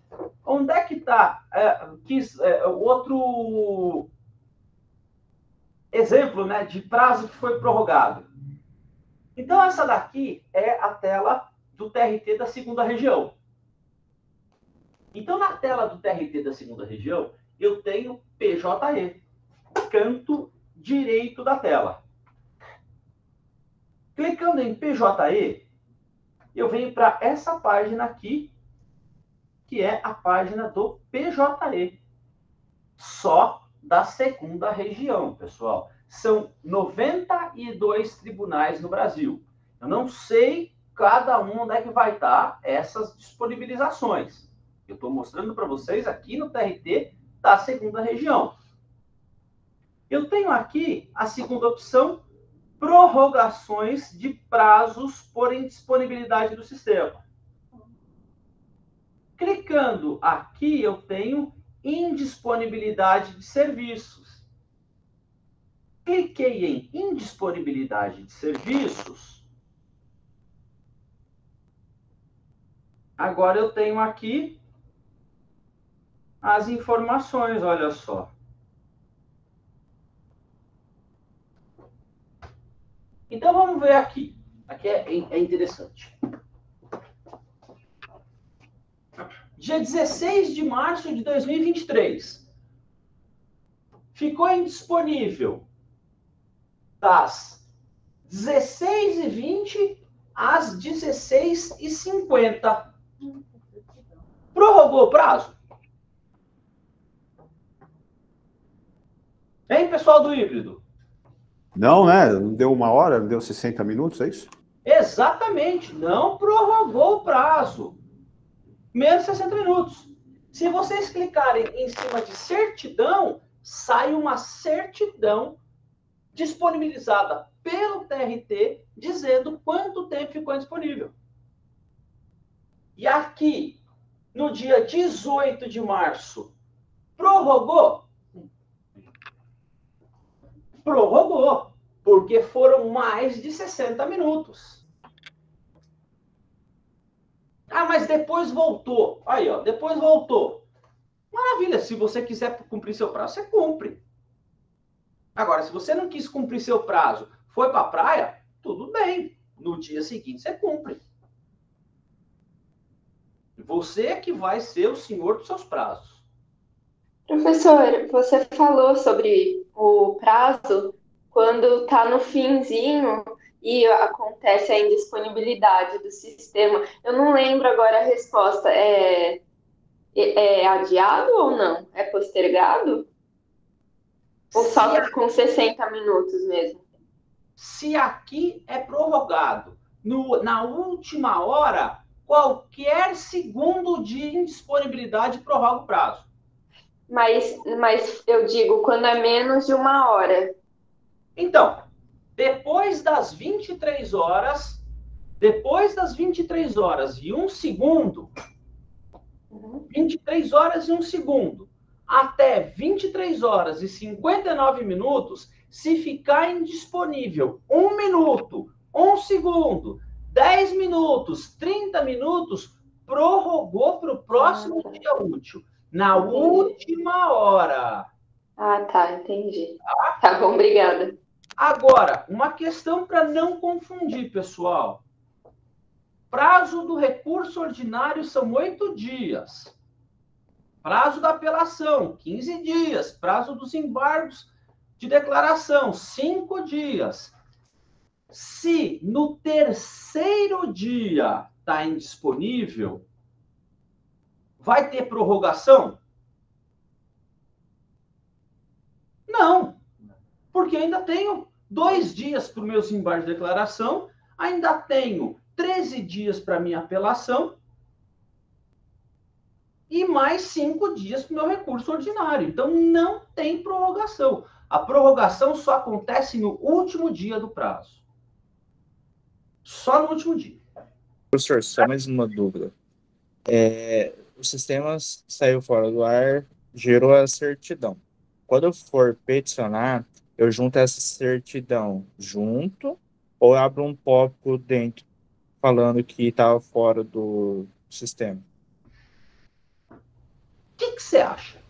onde é que está é, é, outro exemplo, né, de prazo que foi prorrogado. Então, essa daqui é a tela do T R T da segunda região. Então, na tela do T R T da segunda região, eu tenho P J E, canto direito da tela. Clicando em P J E, eu venho para essa página aqui, que é a página do P J E, só da segunda região, pessoal. São noventa e dois tribunais no Brasil. Eu não sei cada um onde é que vai estar essas disponibilizações. Eu estou mostrando para vocês aqui no T R T da segunda região. Eu tenho aqui a segunda opção, prorrogações de prazos por indisponibilidade do sistema. Clicando aqui, eu tenho indisponibilidade de serviços. Cliquei em indisponibilidade de serviços. Agora eu tenho aqui as informações, olha só. Então vamos ver aqui. Aqui é, é interessante. Dia dezesseis de março de dois mil e vinte e três. Ficou indisponível das dezesseis e vinte às dezesseis e cinquenta. Prorrogou o prazo? Hein, pessoal do híbrido? Não, né? Não deu uma hora, não deu sessenta minutos, é isso? Exatamente. Não prorrogou o prazo. Menos sessenta minutos. Se vocês clicarem em cima de certidão, sai uma certidão disponibilizada pelo T R T, dizendo quanto tempo ficou disponível. E aqui, no dia dezoito de março, prorrogou? Prorrogou, porque foram mais de sessenta minutos. Ah, mas depois voltou. Aí, ó, depois voltou. Maravilha, se você quiser cumprir seu prazo, você cumpre. Agora, se você não quis cumprir seu prazo, foi para a praia, tudo bem. No dia seguinte, você cumpre. Você é que vai ser o senhor dos seus prazos. Professor, você falou sobre o prazo quando está no finzinho e acontece a indisponibilidade do sistema. Eu não lembro agora a resposta. É, é adiado ou não? É postergado? Ou se só a... com sessenta minutos mesmo? Se aqui é prorrogado, no, na última hora, qualquer segundo de indisponibilidade prorroga o prazo. Mas, mas eu digo, quando é menos de uma hora. Então, depois das vinte e três horas, depois das vinte e três horas e um segundo, uhum. vinte e três horas e um segundo, até vinte e três horas e cinquenta e nove minutos, se ficar indisponível um minuto, um segundo, dez minutos, trinta minutos, prorrogou para o próximo ah, dia útil. Na entendi. última hora. Ah, tá, entendi. Tá, tá bom, obrigada. Agora, uma questão para não confundir, pessoal. Prazo do recurso ordinário são oito dias. Prazo da apelação, quinze dias. Prazo dos embargos de declaração, cinco dias. Se no terceiro dia está indisponível, vai ter prorrogação? Não, porque ainda tenho dois dias para o meu embargos de declaração, ainda tenho treze dias para a minha apelação e mais cinco dias para o meu recurso ordinário. Então, não tem prorrogação. A prorrogação só acontece no último dia do prazo. Só no último dia. Professor, só mais uma dúvida. É, o sistema saiu fora do ar, gerou a certidão. Quando eu for peticionar, eu junto essa certidão junto ou eu abro um tópico dentro falando que estava fora do sistema? O que que você acha?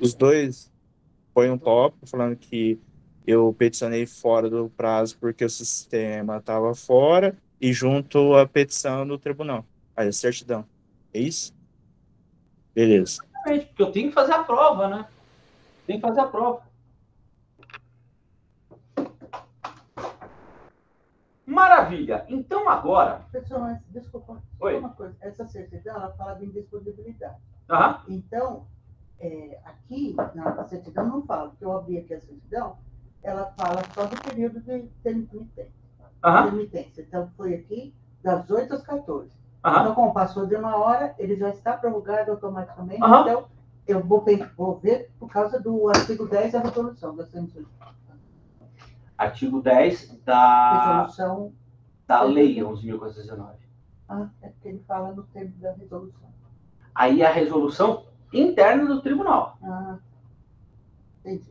Os dois põem um tópico falando que eu peticionei fora do prazo porque o sistema estava fora e junto a petição do tribunal. Aí, a certidão. É isso? Beleza. Exatamente, porque eu tenho que fazer a prova, né? Tem que fazer a prova. Maravilha. Então, agora... Pessoal, mas, desculpa. Oi. Uma coisa. Essa certidão, ela fala de indisponibilidade. Uhum. Então, é, aqui, na certidão não fala, porque eu abri aqui a certidão, ela fala só do período de intermitência. Uhum. Intermitência. Então, foi aqui das oito às quatorze. Uhum. Então, como passou de uma hora, ele já está prorrogado automaticamente. Uhum. Então, eu vou, vou ver por causa do artigo dez da resolução. Da artigo dez da resolução da lei onze mil quatrocentos e dezenove. Ah, é porque ele fala no termo da resolução. Aí a resolução interna do tribunal. Ah, entendi.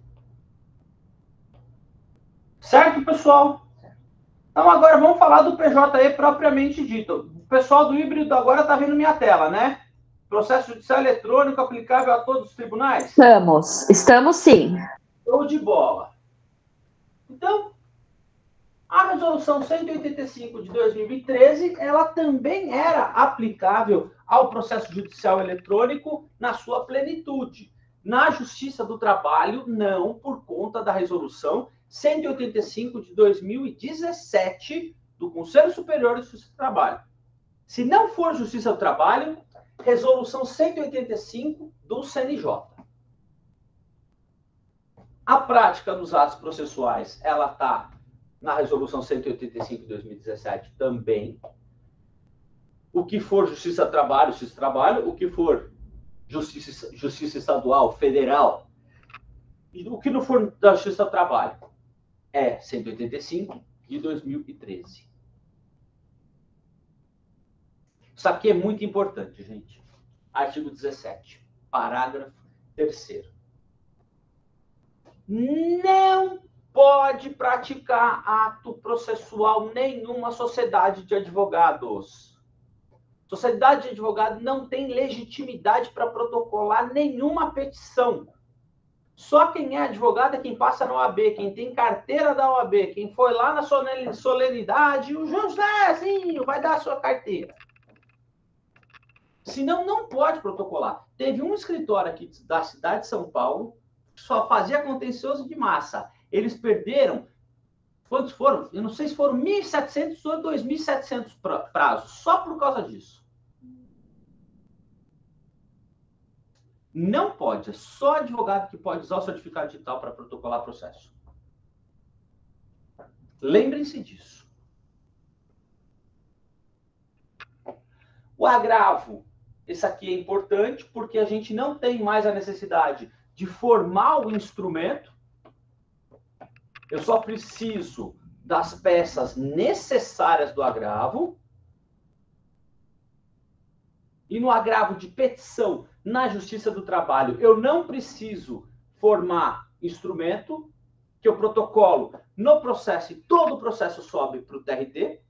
Certo, pessoal? Certo. Então, agora vamos falar do P J E propriamente dito. O pessoal do híbrido agora está vendo minha tela, né? Processo judicial eletrônico aplicável a todos os tribunais? Estamos, estamos sim. Show de bola. Então, a Resolução cento e oitenta e cinco de dois mil e treze, ela também era aplicável ao processo judicial eletrônico na sua plenitude. Na Justiça do Trabalho, não, por conta da Resolução cento e oitenta e cinco de dois mil e dezessete do Conselho Superior de Justiça do Trabalho. Se não for Justiça do Trabalho, Resolução cento e oitenta e cinco do C N J. A prática dos atos processuais, ela está na Resolução cento e oitenta e cinco de dois mil e dezessete também. O que for Justiça do Trabalho, Justiça do Trabalho. O que for Justiça, Justiça Estadual, Federal. E o que não for da Justiça do Trabalho é cento e oitenta e cinco de dois mil e treze. Isso aqui é muito importante, gente. Artigo dezessete, parágrafo terceiro. Não pode praticar ato processual nenhuma sociedade de advogados. Sociedade de advogado não tem legitimidade para protocolar nenhuma petição. Só quem é advogado é quem passa na O A B, quem tem carteira da O A B, quem foi lá na solenidade, o Josézinho vai dar a sua carteira. Senão, não pode protocolar. Teve um escritório aqui da cidade de São Paulo que só fazia contencioso de massa. Eles perderam, quantos foram? Eu não sei se foram mil e setecentos ou dois mil e setecentos prazos, só por causa disso. Não pode, é só advogado que pode usar o certificado digital para protocolar processo. Lembrem-se disso. O agravo, esse aqui é importante porque a gente não tem mais a necessidade de formar o instrumento. Eu só preciso das peças necessárias do agravo. E no agravo de petição na Justiça do Trabalho, eu não preciso formar instrumento, que eu protocolo no processo e todo o processo sobe para o T R T.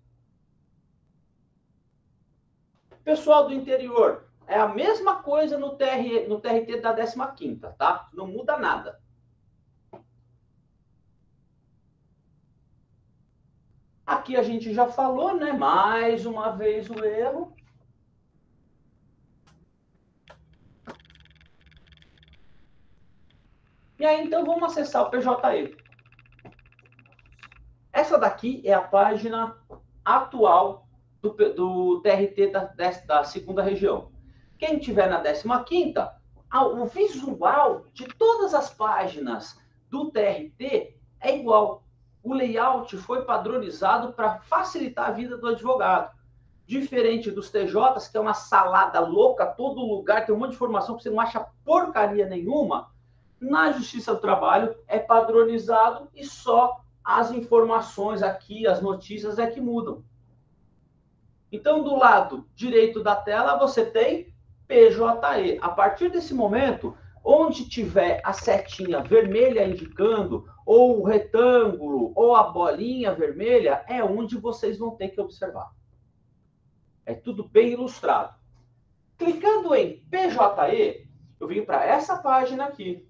Pessoal do interior, é a mesma coisa no T R, no T R T da décima quinta, tá? Não muda nada. Aqui a gente já falou, né? Mais uma vez o erro. E aí, então, vamos acessar o P J E. Essa daqui é a página atual do, do T R T da, da segunda região. Quem tiver na décima quinta, o visual de todas as páginas do T R T é igual. O layout foi padronizado para facilitar a vida do advogado. Diferente dos T Js, que é uma salada louca, todo lugar tem um monte de informação que você não acha porcaria nenhuma. Na Justiça do Trabalho é padronizado e só as informações aqui, as notícias é que mudam. Então, do lado direito da tela, você tem P J E. A partir desse momento, onde tiver a setinha vermelha indicando, ou o retângulo, ou a bolinha vermelha, é onde vocês vão ter que observar. É tudo bem ilustrado. Clicando em P J E, eu vim para essa página aqui.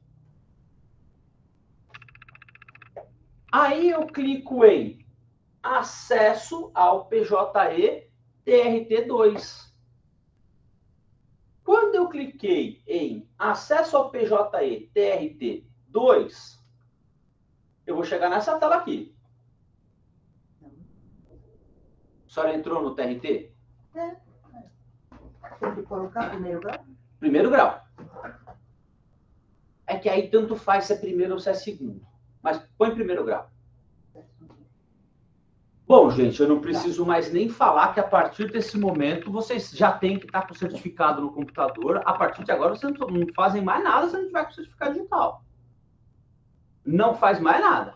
Aí eu clico em acesso ao P J E T R T dois. Quando eu cliquei em acesso ao P J E T R T dois, eu vou chegar nessa tela aqui. A senhora entrou no T R T? É. Tem que colocar primeiro grau? Primeiro grau. É que aí tanto faz se é primeiro ou se é segundo. Mas põe primeiro grau. Bom, gente, eu não preciso mais nem falar que a partir desse momento vocês já têm que estar com o certificado no computador. A partir de agora vocês não fazem mais nada se não tiver com o certificado digital. Não faz mais nada.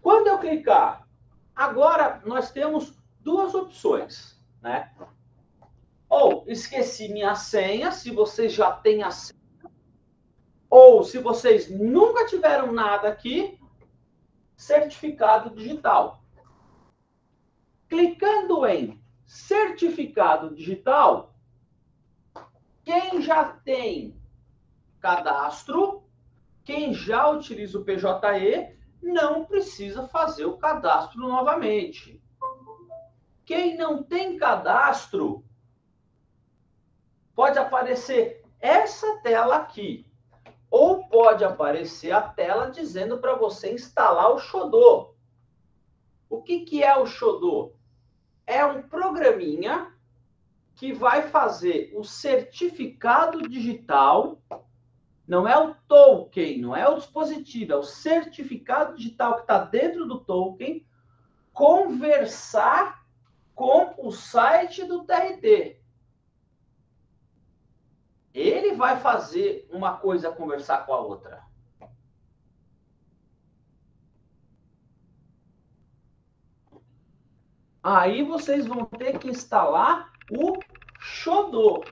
Quando eu clicar, agora nós temos duas opções, né? Ou esqueci minha senha, se vocês já têm a senha. Ou, se vocês nunca tiveram nada aqui, certificado digital. Clicando em certificado digital, quem já tem cadastro, quem já utiliza o P J E, não precisa fazer o cadastro novamente. Quem não tem cadastro, pode aparecer essa tela aqui. Ou pode aparecer a tela dizendo para você instalar o Shodô. O que, que é o Shodô? É um programinha que vai fazer o certificado digital, não é o token, não é o dispositivo, é o certificado digital que está dentro do token, conversar com o site do T R T. Ele vai fazer uma coisa conversar com a outra. Aí vocês vão ter que instalar o Shodô.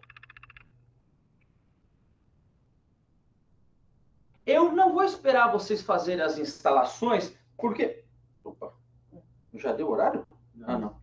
Eu não vou esperar vocês fazerem as instalações, porque... Opa, já deu horário? Ah, não.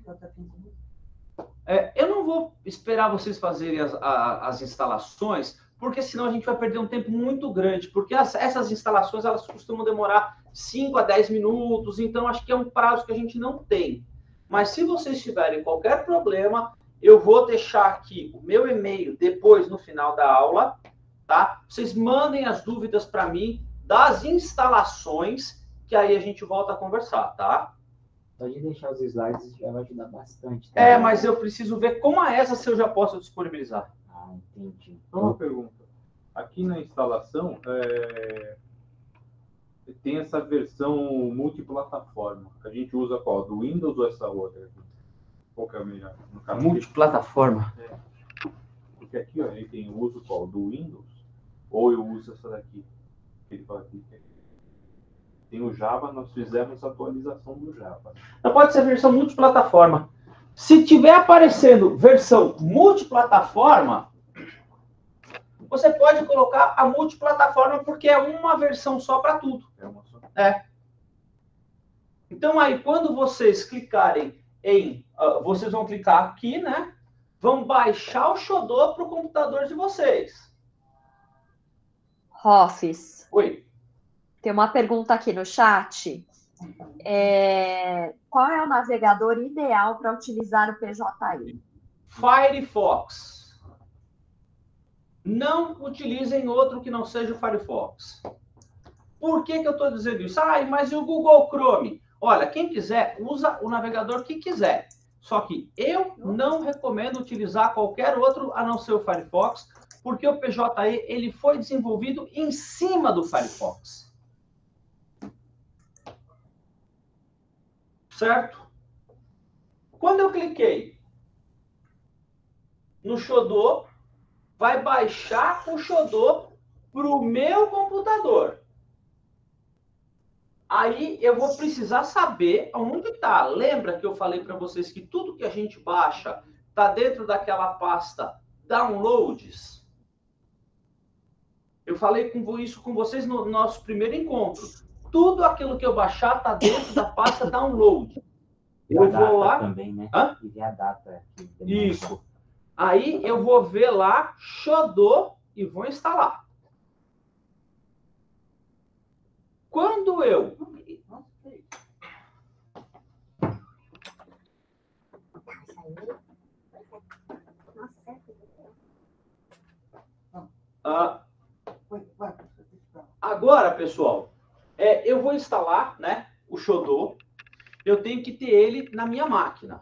É, eu não vou esperar vocês fazerem as, a, as instalações, porque senão a gente vai perder um tempo muito grande, porque as, essas instalações elas costumam demorar cinco a dez minutos, então acho que é um prazo que a gente não tem. Mas se vocês tiverem qualquer problema, eu vou deixar aqui o meu e-mail depois no final da aula, tá? Vocês mandem as dúvidas para mim das instalações, que aí a gente volta a conversar, tá? Só de deixar os slides já vai ajudar bastante. Tá? É, mas eu preciso ver como é essa se eu já posso disponibilizar. Ah, entendi. Só uma pergunta. Aqui na instalação, é... tem essa versão multiplataforma. A gente usa qual? Do Windows ou essa outra? Qual que é a minha? Multiplataforma. É. Porque aqui, ó, ele tem o uso qual? Do Windows, ou eu uso essa daqui? Ele fala aqui. Tem o Java, nós fizemos a atualização do Java. Então pode ser versão multiplataforma. Se tiver aparecendo versão multiplataforma, você pode colocar a multiplataforma porque é uma versão só para tudo. É uma só. É. Então aí, quando vocês clicarem em... Uh, vocês vão clicar aqui, né? Vão baixar o Shodô para o computador de vocês. Rofis. Oi. Tem uma pergunta aqui no chat. É, qual é o navegador ideal para utilizar o P J E? Firefox. Não utilizem outro que não seja o Firefox. Por que que eu estou dizendo isso? Ah, mas e o Google Chrome? Olha, quem quiser, usa o navegador que quiser. Só que eu não recomendo utilizar qualquer outro a não ser o Firefox, porque o P J E ele foi desenvolvido em cima do Firefox. Certo? Quando eu cliquei no Shodô, vai baixar o Shodô para o meu computador. Aí eu vou precisar saber onde está. Lembra que eu falei para vocês que tudo que a gente baixa está dentro daquela pasta Downloads? Eu falei com isso com vocês no nosso primeiro encontro. Tudo aquilo que eu baixar está dentro da pasta Download. Eu a vou lá... Também, né? Hã? E a data aqui, isso. Aí eu vou ver lá, Shodô, e vou instalar. Quando eu... Ah, agora, pessoal... É, eu vou instalar, né, o Shodô, eu tenho que ter ele na minha máquina,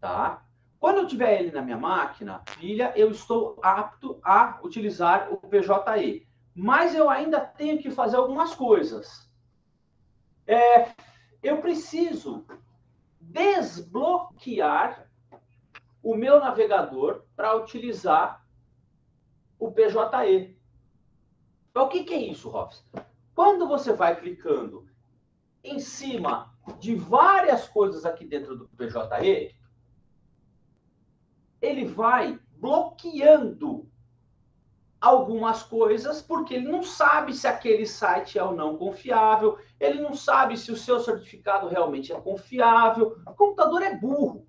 tá? Quando eu tiver ele na minha máquina, filha, eu estou apto a utilizar o P J E, mas eu ainda tenho que fazer algumas coisas. É, eu preciso desbloquear o meu navegador para utilizar o P J E. O que que é isso, Rofis? Quando você vai clicando em cima de várias coisas aqui dentro do P J E, ele vai bloqueando algumas coisas, porque ele não sabe se aquele site é ou não confiável, ele não sabe se o seu certificado realmente é confiável, o computador é burro.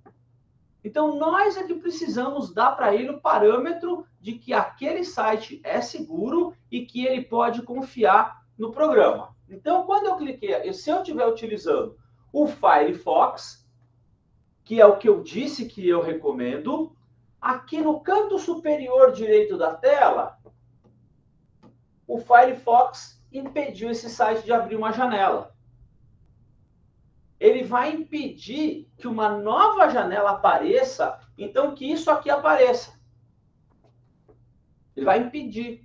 Então, nós é que precisamos dar para ele o parâmetro de que aquele site é seguro e que ele pode confiar no programa. Então, quando eu cliquei, se eu estiver utilizando o Firefox, que é o que eu disse que eu recomendo, aqui no canto superior direito da tela, o Firefox impediu esse site de abrir uma janela. Ele vai impedir que uma nova janela apareça, então que isso aqui apareça. Ele vai impedir.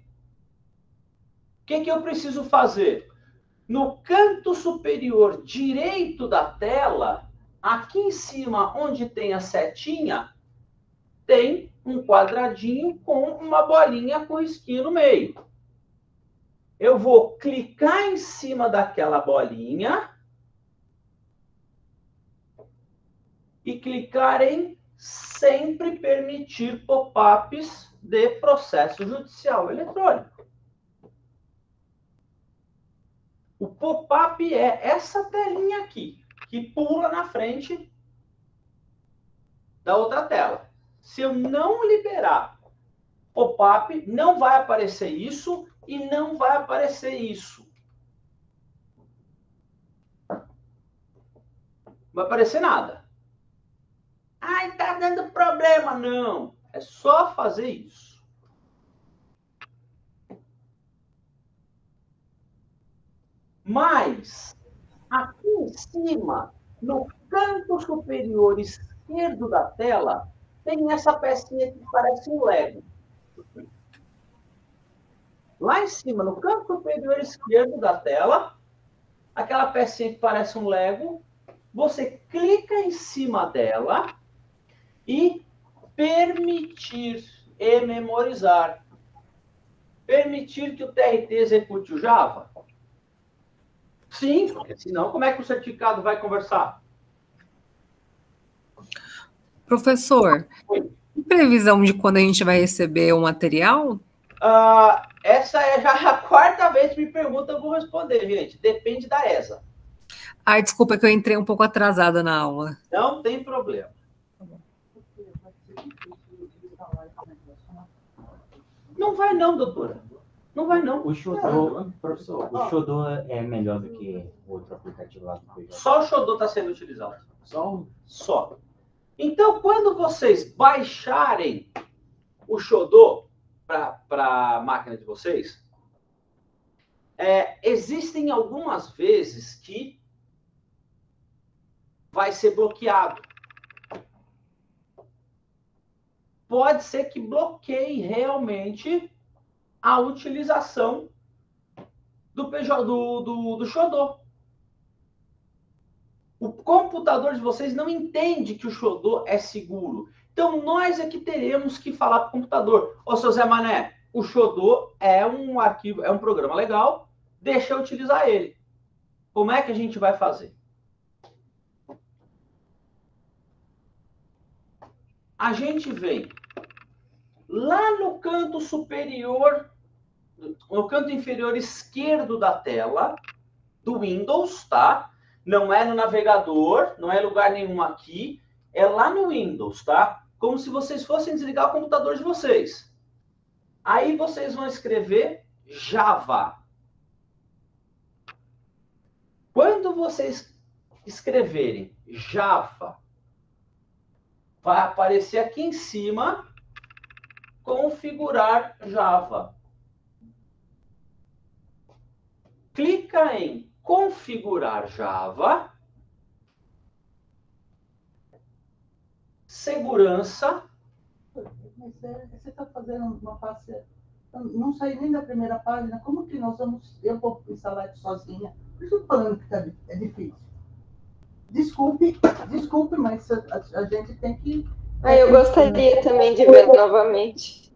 O que que eu preciso fazer? No canto superior direito da tela, aqui em cima, onde tem a setinha, tem um quadradinho com uma bolinha com risquinho no meio. Eu vou clicar em cima daquela bolinha... e clicar em sempre permitir pop-ups de processo judicial eletrônico. O pop-up é essa telinha aqui, que pula na frente da outra tela. Se eu não liberar pop-up, não vai aparecer isso e não vai aparecer isso. Não vai aparecer nada. Ai, tá dando problema. Não. É só fazer isso. Mas, aqui em cima, no canto superior esquerdo da tela, tem essa pecinha que parece um Lego. Lá em cima, no canto superior esquerdo da tela, aquela pecinha que parece um Lego, você clica em cima dela e permitir e memorizar. Permitir que o T R T execute o Java? Sim, porque senão como é que o certificado vai conversar? Professor, tem previsão de quando a gente vai receber o material? Ah, essa é já a quarta vez que me pergunta, eu vou responder, gente. Depende da E S A. Ai, desculpa que eu entrei um pouco atrasada na aula. Não tem problema. Não vai não, doutora. Não vai não. O Shodô, é. Professor, o Shodô é melhor do que o outro aplicativo lá do P J. Só o Shodô está sendo utilizado. Só? Só. Então, quando vocês baixarem o Shodô para a máquina de vocês, é, existem algumas vezes que vai ser bloqueado. Pode ser que bloqueie realmente a utilização do, P J, do, do, do Shodô. O computador de vocês não entende que o Shodô é seguro. Então, nós é que teremos que falar para o computador. Ô, seu Zé Mané, o Shodô é um arquivo, é um programa legal, deixa eu utilizar ele. Como é que a gente vai fazer? A gente vem lá no canto superior, no canto inferior esquerdo da tela, do Windows, tá? Não é no navegador, não é lugar nenhum aqui, é lá no Windows, tá? Como se vocês fossem desligar o computador de vocês. Aí vocês vão escrever Java. Quando vocês escreverem Java, vai aparecer aqui em cima, configurar Java. Clica em configurar Java. Segurança. Mas você está fazendo uma face... Não saí nem da primeira página. Como que nós vamos... Eu vou instalar sozinha. Por isso eu estou falando que tá, é difícil. Desculpe, desculpe, mas a, a gente tem que... Ah, eu gostaria também de ver novamente.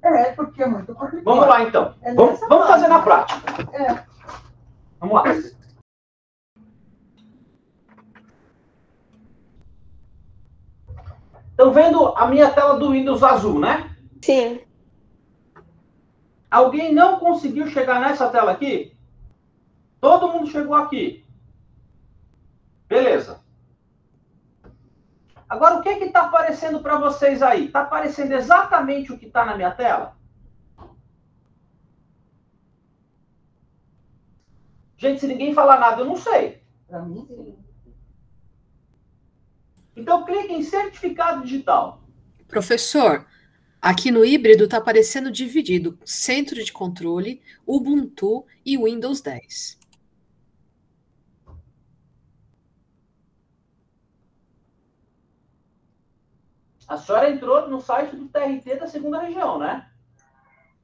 É, porque é muito complicado. Vamos lá, então. É vamos vamos fazer na prática. É. Vamos lá. Estão vendo a minha tela do Windows azul, né? Sim. Alguém não conseguiu chegar nessa tela aqui? Todo mundo chegou aqui. Beleza. Agora, o que que está aparecendo para vocês aí? Está aparecendo exatamente o que está na minha tela? Gente, se ninguém falar nada, eu não sei. Para mim, sim. Então, clique em certificado digital. Professor, aqui no híbrido está aparecendo dividido centro de controle, Ubuntu e Windows dez. A senhora entrou no site do T R T da segunda região, né?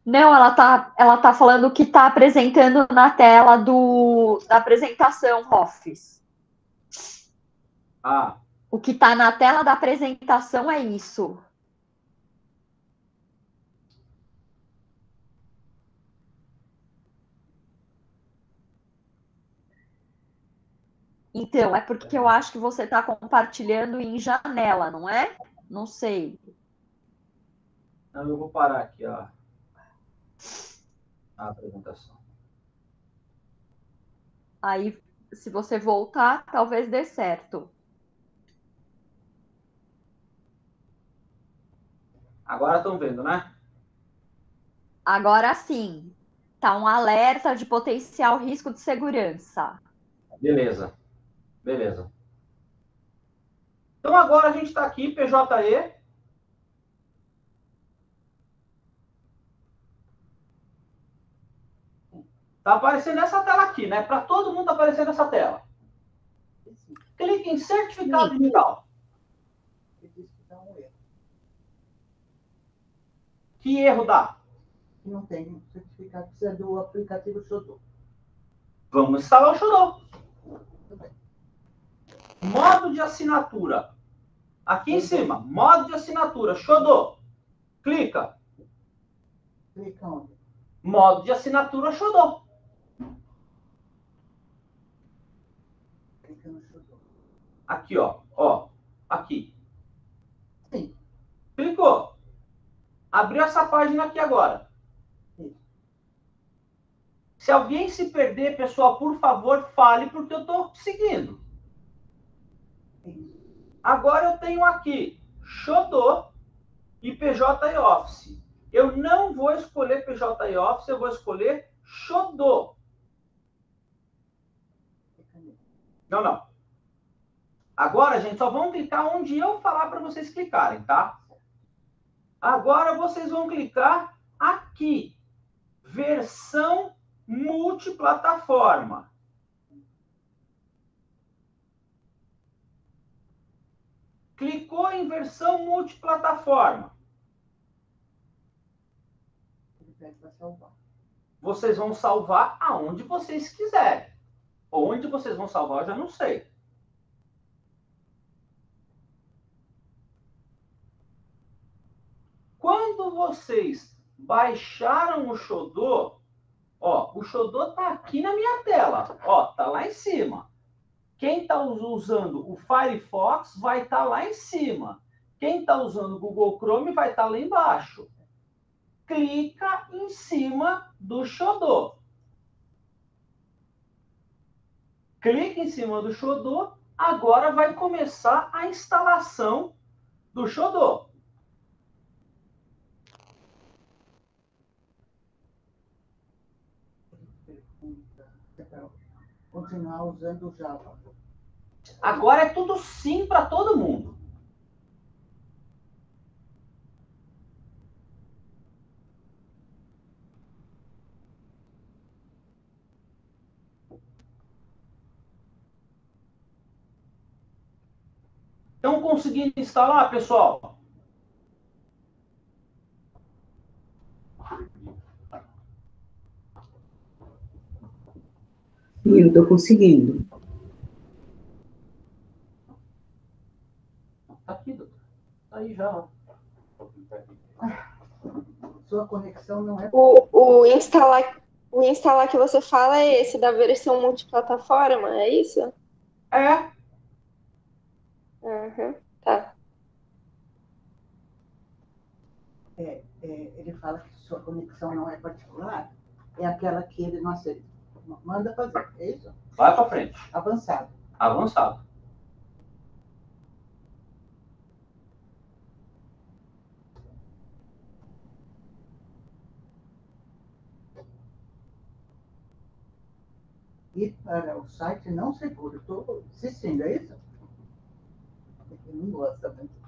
Não, ela tá, ela tá falando que tá apresentando na tela do, da apresentação, Rofis. Ah. O que tá na tela da apresentação é isso. Então, é porque eu acho que você tá compartilhando em janela, não é? Não sei. Não, eu vou parar aqui, ó. A apresentação. Aí, se você voltar, talvez dê certo. Agora estão vendo, né? Agora sim. Tá um alerta de potencial risco de segurança. Beleza. Beleza. Então, agora a gente está aqui, P J E. Está aparecendo essa tela aqui, né? Para todo mundo está aparecendo essa tela. Clique em certificado Sim. digital. Que erro dá? Não tem certificado, precisa do aplicativo Shodô. Vamos instalar o Shodô. Modo de assinatura. Aqui em cima, modo de assinatura. Shodô. Clica. Clica onde? Modo de assinatura Shodô. Clica no Shodô. Aqui, ó. Ó. Aqui. Sim. Clicou. Abriu essa página aqui agora. Sim. Se alguém se perder, pessoal, por favor, fale, porque eu estou seguindo. Sim. Agora eu tenho aqui Shodô e P J E Office. Eu não vou escolher P J E Office, eu vou escolher Shodô. Não, não. Agora, gente, só vão clicar onde eu falar para vocês clicarem, tá? Agora vocês vão clicar aqui. Versão multiplataforma. Clicou em versão multiplataforma. Vocês vão salvar aonde vocês quiserem. Onde vocês vão salvar, eu já não sei. Quando vocês baixaram o Shodô, ó, o Shodô tá aqui na minha tela, ó, tá lá em cima. Quem está usando o Firefox vai estar tá lá em cima. Quem está usando o Google Chrome vai estar tá lá embaixo. Clica em cima do Shodô. Clica em cima do Shodô. Agora vai começar a instalação do Shodô. Continuar usando o Java. Agora é tudo sim para todo mundo. Estão conseguindo instalar, pessoal? Eu estou conseguindo. Tá aqui, doutor. Tá aí já. Sua conexão não é... O, o, instalar, o instalar que você fala é esse, da versão multiplataforma, é isso? É. Uhum, tá. É, é, ele fala que sua conexão não é particular, é aquela que ele não aceita. Manda fazer, é isso? Vai para frente. Avançado. Avançado. E para o site não seguro. Estou assistindo, é isso? Eu não gosto muito.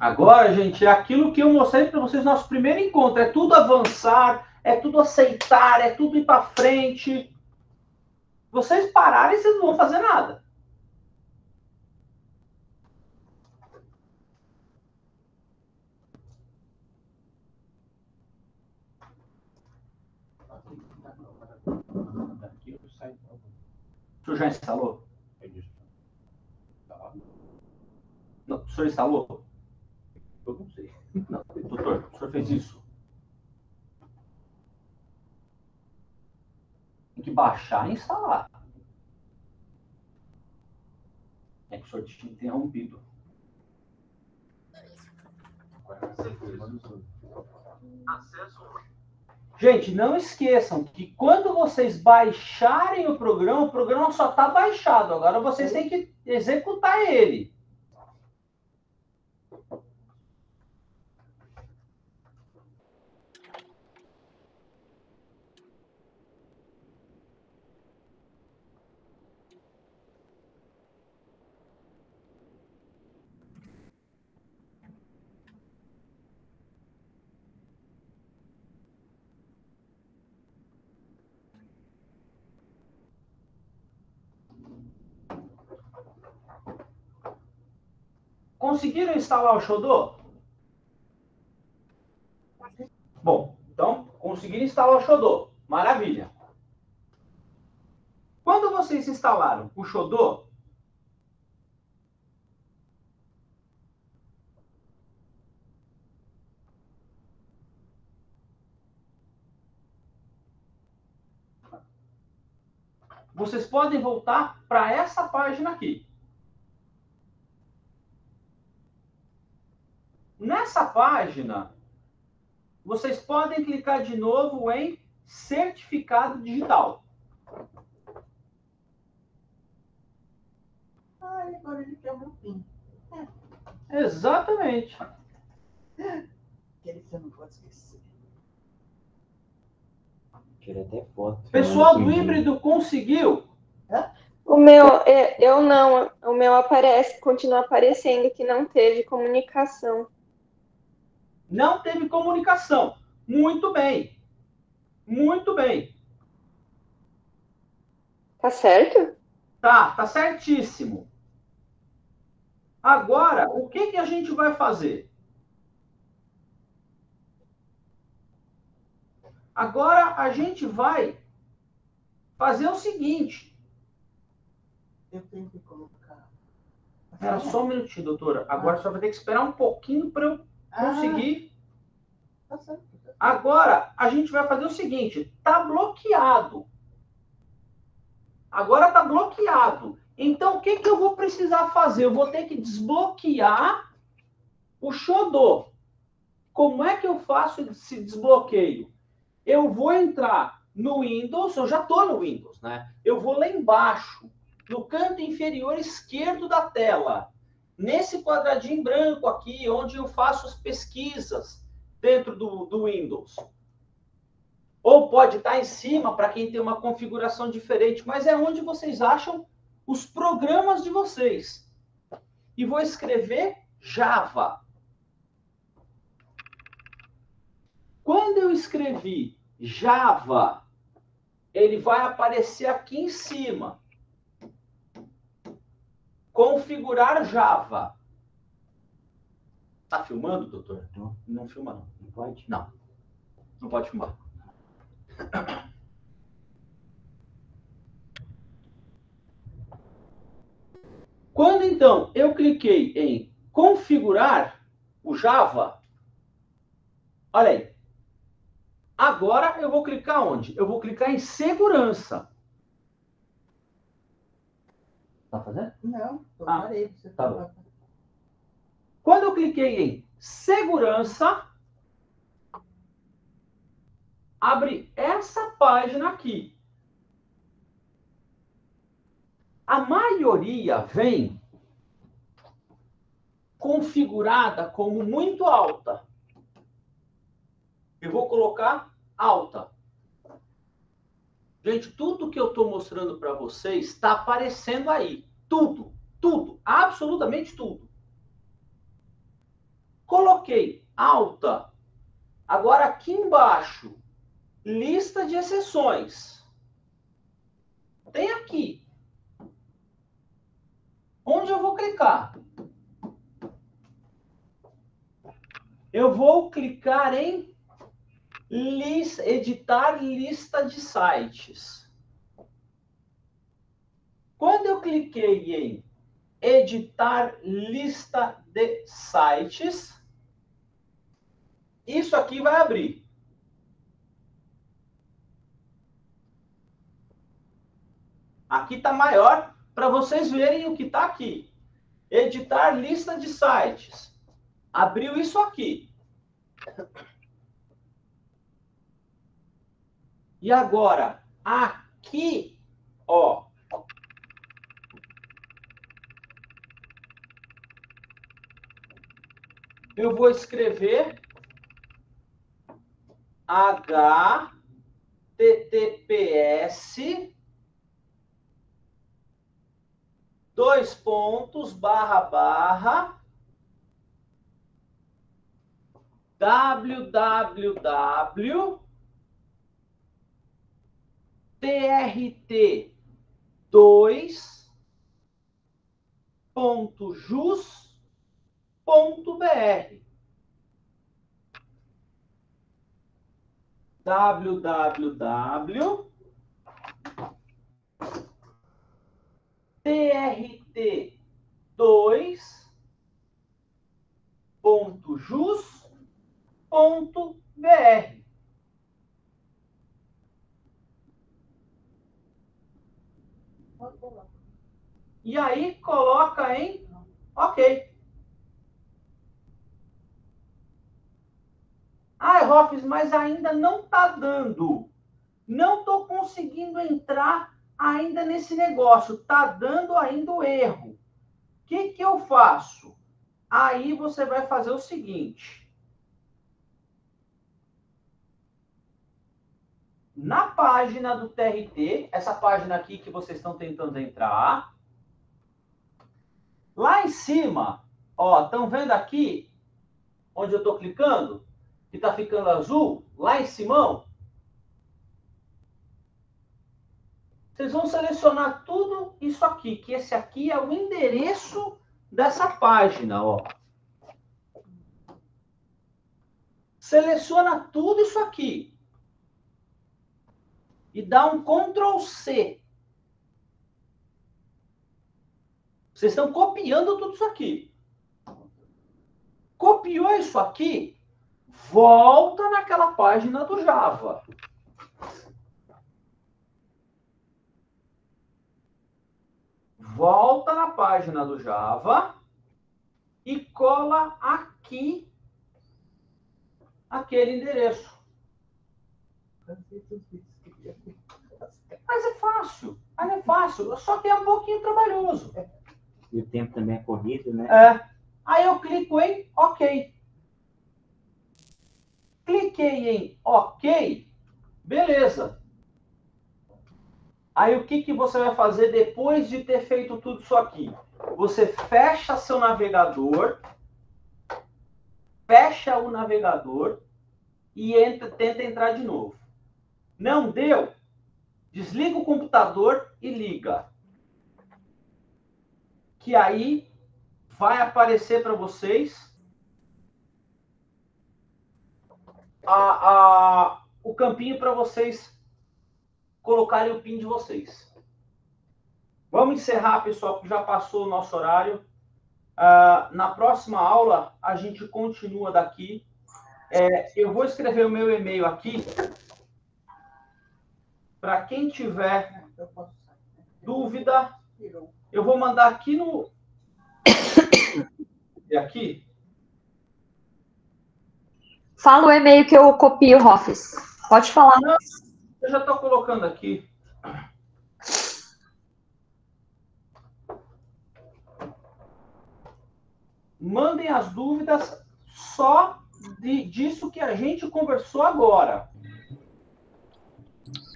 Agora, gente, é aquilo que eu mostrei para vocês no nosso primeiro encontro. É tudo avançar, é tudo aceitar, é tudo ir para frente. Vocês pararem, vocês não vão fazer nada. O senhor já instalou? Não, o senhor instalou? Eu não sei. Não, doutor, o senhor fez isso? Tem que baixar e instalar. É que o senhor tinha interrompido. Gente, não esqueçam que quando vocês baixarem o programa, o programa só está baixado. Agora vocês têm que executar ele. Conseguiram instalar o Shodô? Bom, então, conseguiram instalar o Shodô. Maravilha. Quando vocês instalaram o Shodô, vocês podem voltar para essa página aqui. Nessa página, vocês podem clicar de novo em certificado digital. Ai, agora ele quer o meu PIN. É. Exatamente. Aquele que eu não posso esquecer. Queria até foto. Pessoal do híbrido conseguiu? Hã? O meu, eu não. O meu aparece, continua aparecendo que não teve comunicação. Não teve comunicação. Muito bem. Muito bem. Tá certo? Tá, tá certíssimo. Agora, o que que a gente vai fazer? Agora, a gente vai fazer o seguinte. Eu tenho que colocar... Espera só um minutinho, doutora. Agora, ah. só vai ter que esperar um pouquinho para eu conseguir... Ah. Tá certo. Agora, a gente vai fazer o seguinte, tá bloqueado. Agora tá bloqueado. Então, o que que eu vou precisar fazer? Eu vou ter que desbloquear o Shodô. Como é que eu faço esse desbloqueio? Eu vou entrar no Windows, eu já tô no Windows, né? Eu vou lá embaixo, no canto inferior esquerdo da tela. Nesse quadradinho branco aqui, onde eu faço as pesquisas. Dentro do, do Windows. Ou pode estar em cima, para quem tem uma configuração diferente, mas é onde vocês acham os programas de vocês. E vou escrever Java. Quando eu escrevi Java, ele vai aparecer aqui em cima. Configurar Java. Tá filmando, doutor? Não, não filma, não. Não pode? Não. Não pode filmar. Quando, então, eu cliquei em configurar o Java, olha aí. Agora eu vou clicar onde? Eu vou clicar em segurança. Tá fazendo? Não, eu parei. Você tá bom. Quando eu cliquei em segurança, abre essa página aqui. A maioria vem configurada como muito alta. Eu vou colocar alta. Gente, tudo que eu estou mostrando para vocês está aparecendo aí. Tudo, tudo, absolutamente tudo. Coloquei alta. Agora aqui embaixo, lista de exceções. Tem aqui. Onde eu vou clicar? Eu vou clicar em list, editar lista de sites. Quando eu cliquei em editar lista de sites... Isso aqui vai abrir. Aqui está maior para vocês verem o que está aqui. Editar lista de sites. Abriu isso aqui. E agora, aqui, ó. Eu vou escrever... H T T P S dois pontos barra barra www T R T dois ponto jus ponto br. w w w ponto t r t dois ponto jus ponto b r. E aí coloca em OK. Ah, Rofis, mas ainda não está dando. Não estou conseguindo entrar ainda nesse negócio. Está dando ainda o erro. O que, que eu faço? Aí você vai fazer o seguinte. Na página do T R T, essa página aqui que vocês estão tentando entrar, lá em cima, ó, estão vendo aqui onde eu estou clicando? Que está ficando azul, lá em cima, vocês vão selecionar tudo isso aqui, que esse aqui é o endereço dessa página, ó. Seleciona tudo isso aqui. E dá um control C. Vocês estão copiando tudo isso aqui. Copiou isso aqui, volta naquela página do Java. Volta na página do Java e cola aqui aquele endereço. Mas é fácil. Mas é fácil. Só que é um pouquinho trabalhoso. E o tempo também é corrido, né? É. Aí eu clico em OK. Cliquei em OK, beleza. Aí o que, que você vai fazer depois de ter feito tudo isso aqui? Você fecha seu navegador, fecha o navegador e entra, tenta entrar de novo. Não deu? Desliga o computador e liga. Que aí vai aparecer para vocês A, a, o campinho para vocês colocarem o PIN de vocês. Vamos encerrar, pessoal, que já passou o nosso horário. Uh, na próxima aula, a gente continua daqui. É, eu vou escrever o meu e-mail aqui. Para quem tiver dúvida, eu vou mandar aqui no... E aqui... Fala o e-mail que eu copio, Rofis. Pode falar. Não, eu já estou colocando aqui. Mandem as dúvidas só de, disso que a gente conversou agora.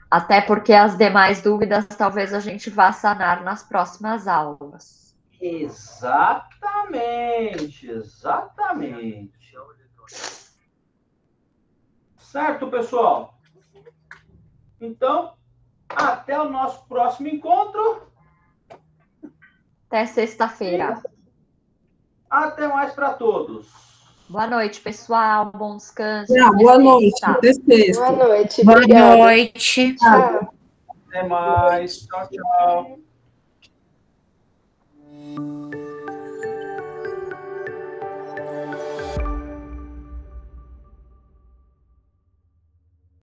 Até porque as demais dúvidas talvez a gente vá sanar nas próximas aulas. Exatamente, exatamente. Certo, pessoal? Então, até o nosso próximo encontro. Até sexta-feira. Até mais para todos. Boa noite, pessoal. Bom descanso. Não, boa noite. Até sexta. Boa noite. Boa noite. Tchau. Até mais. Tchau, tchau.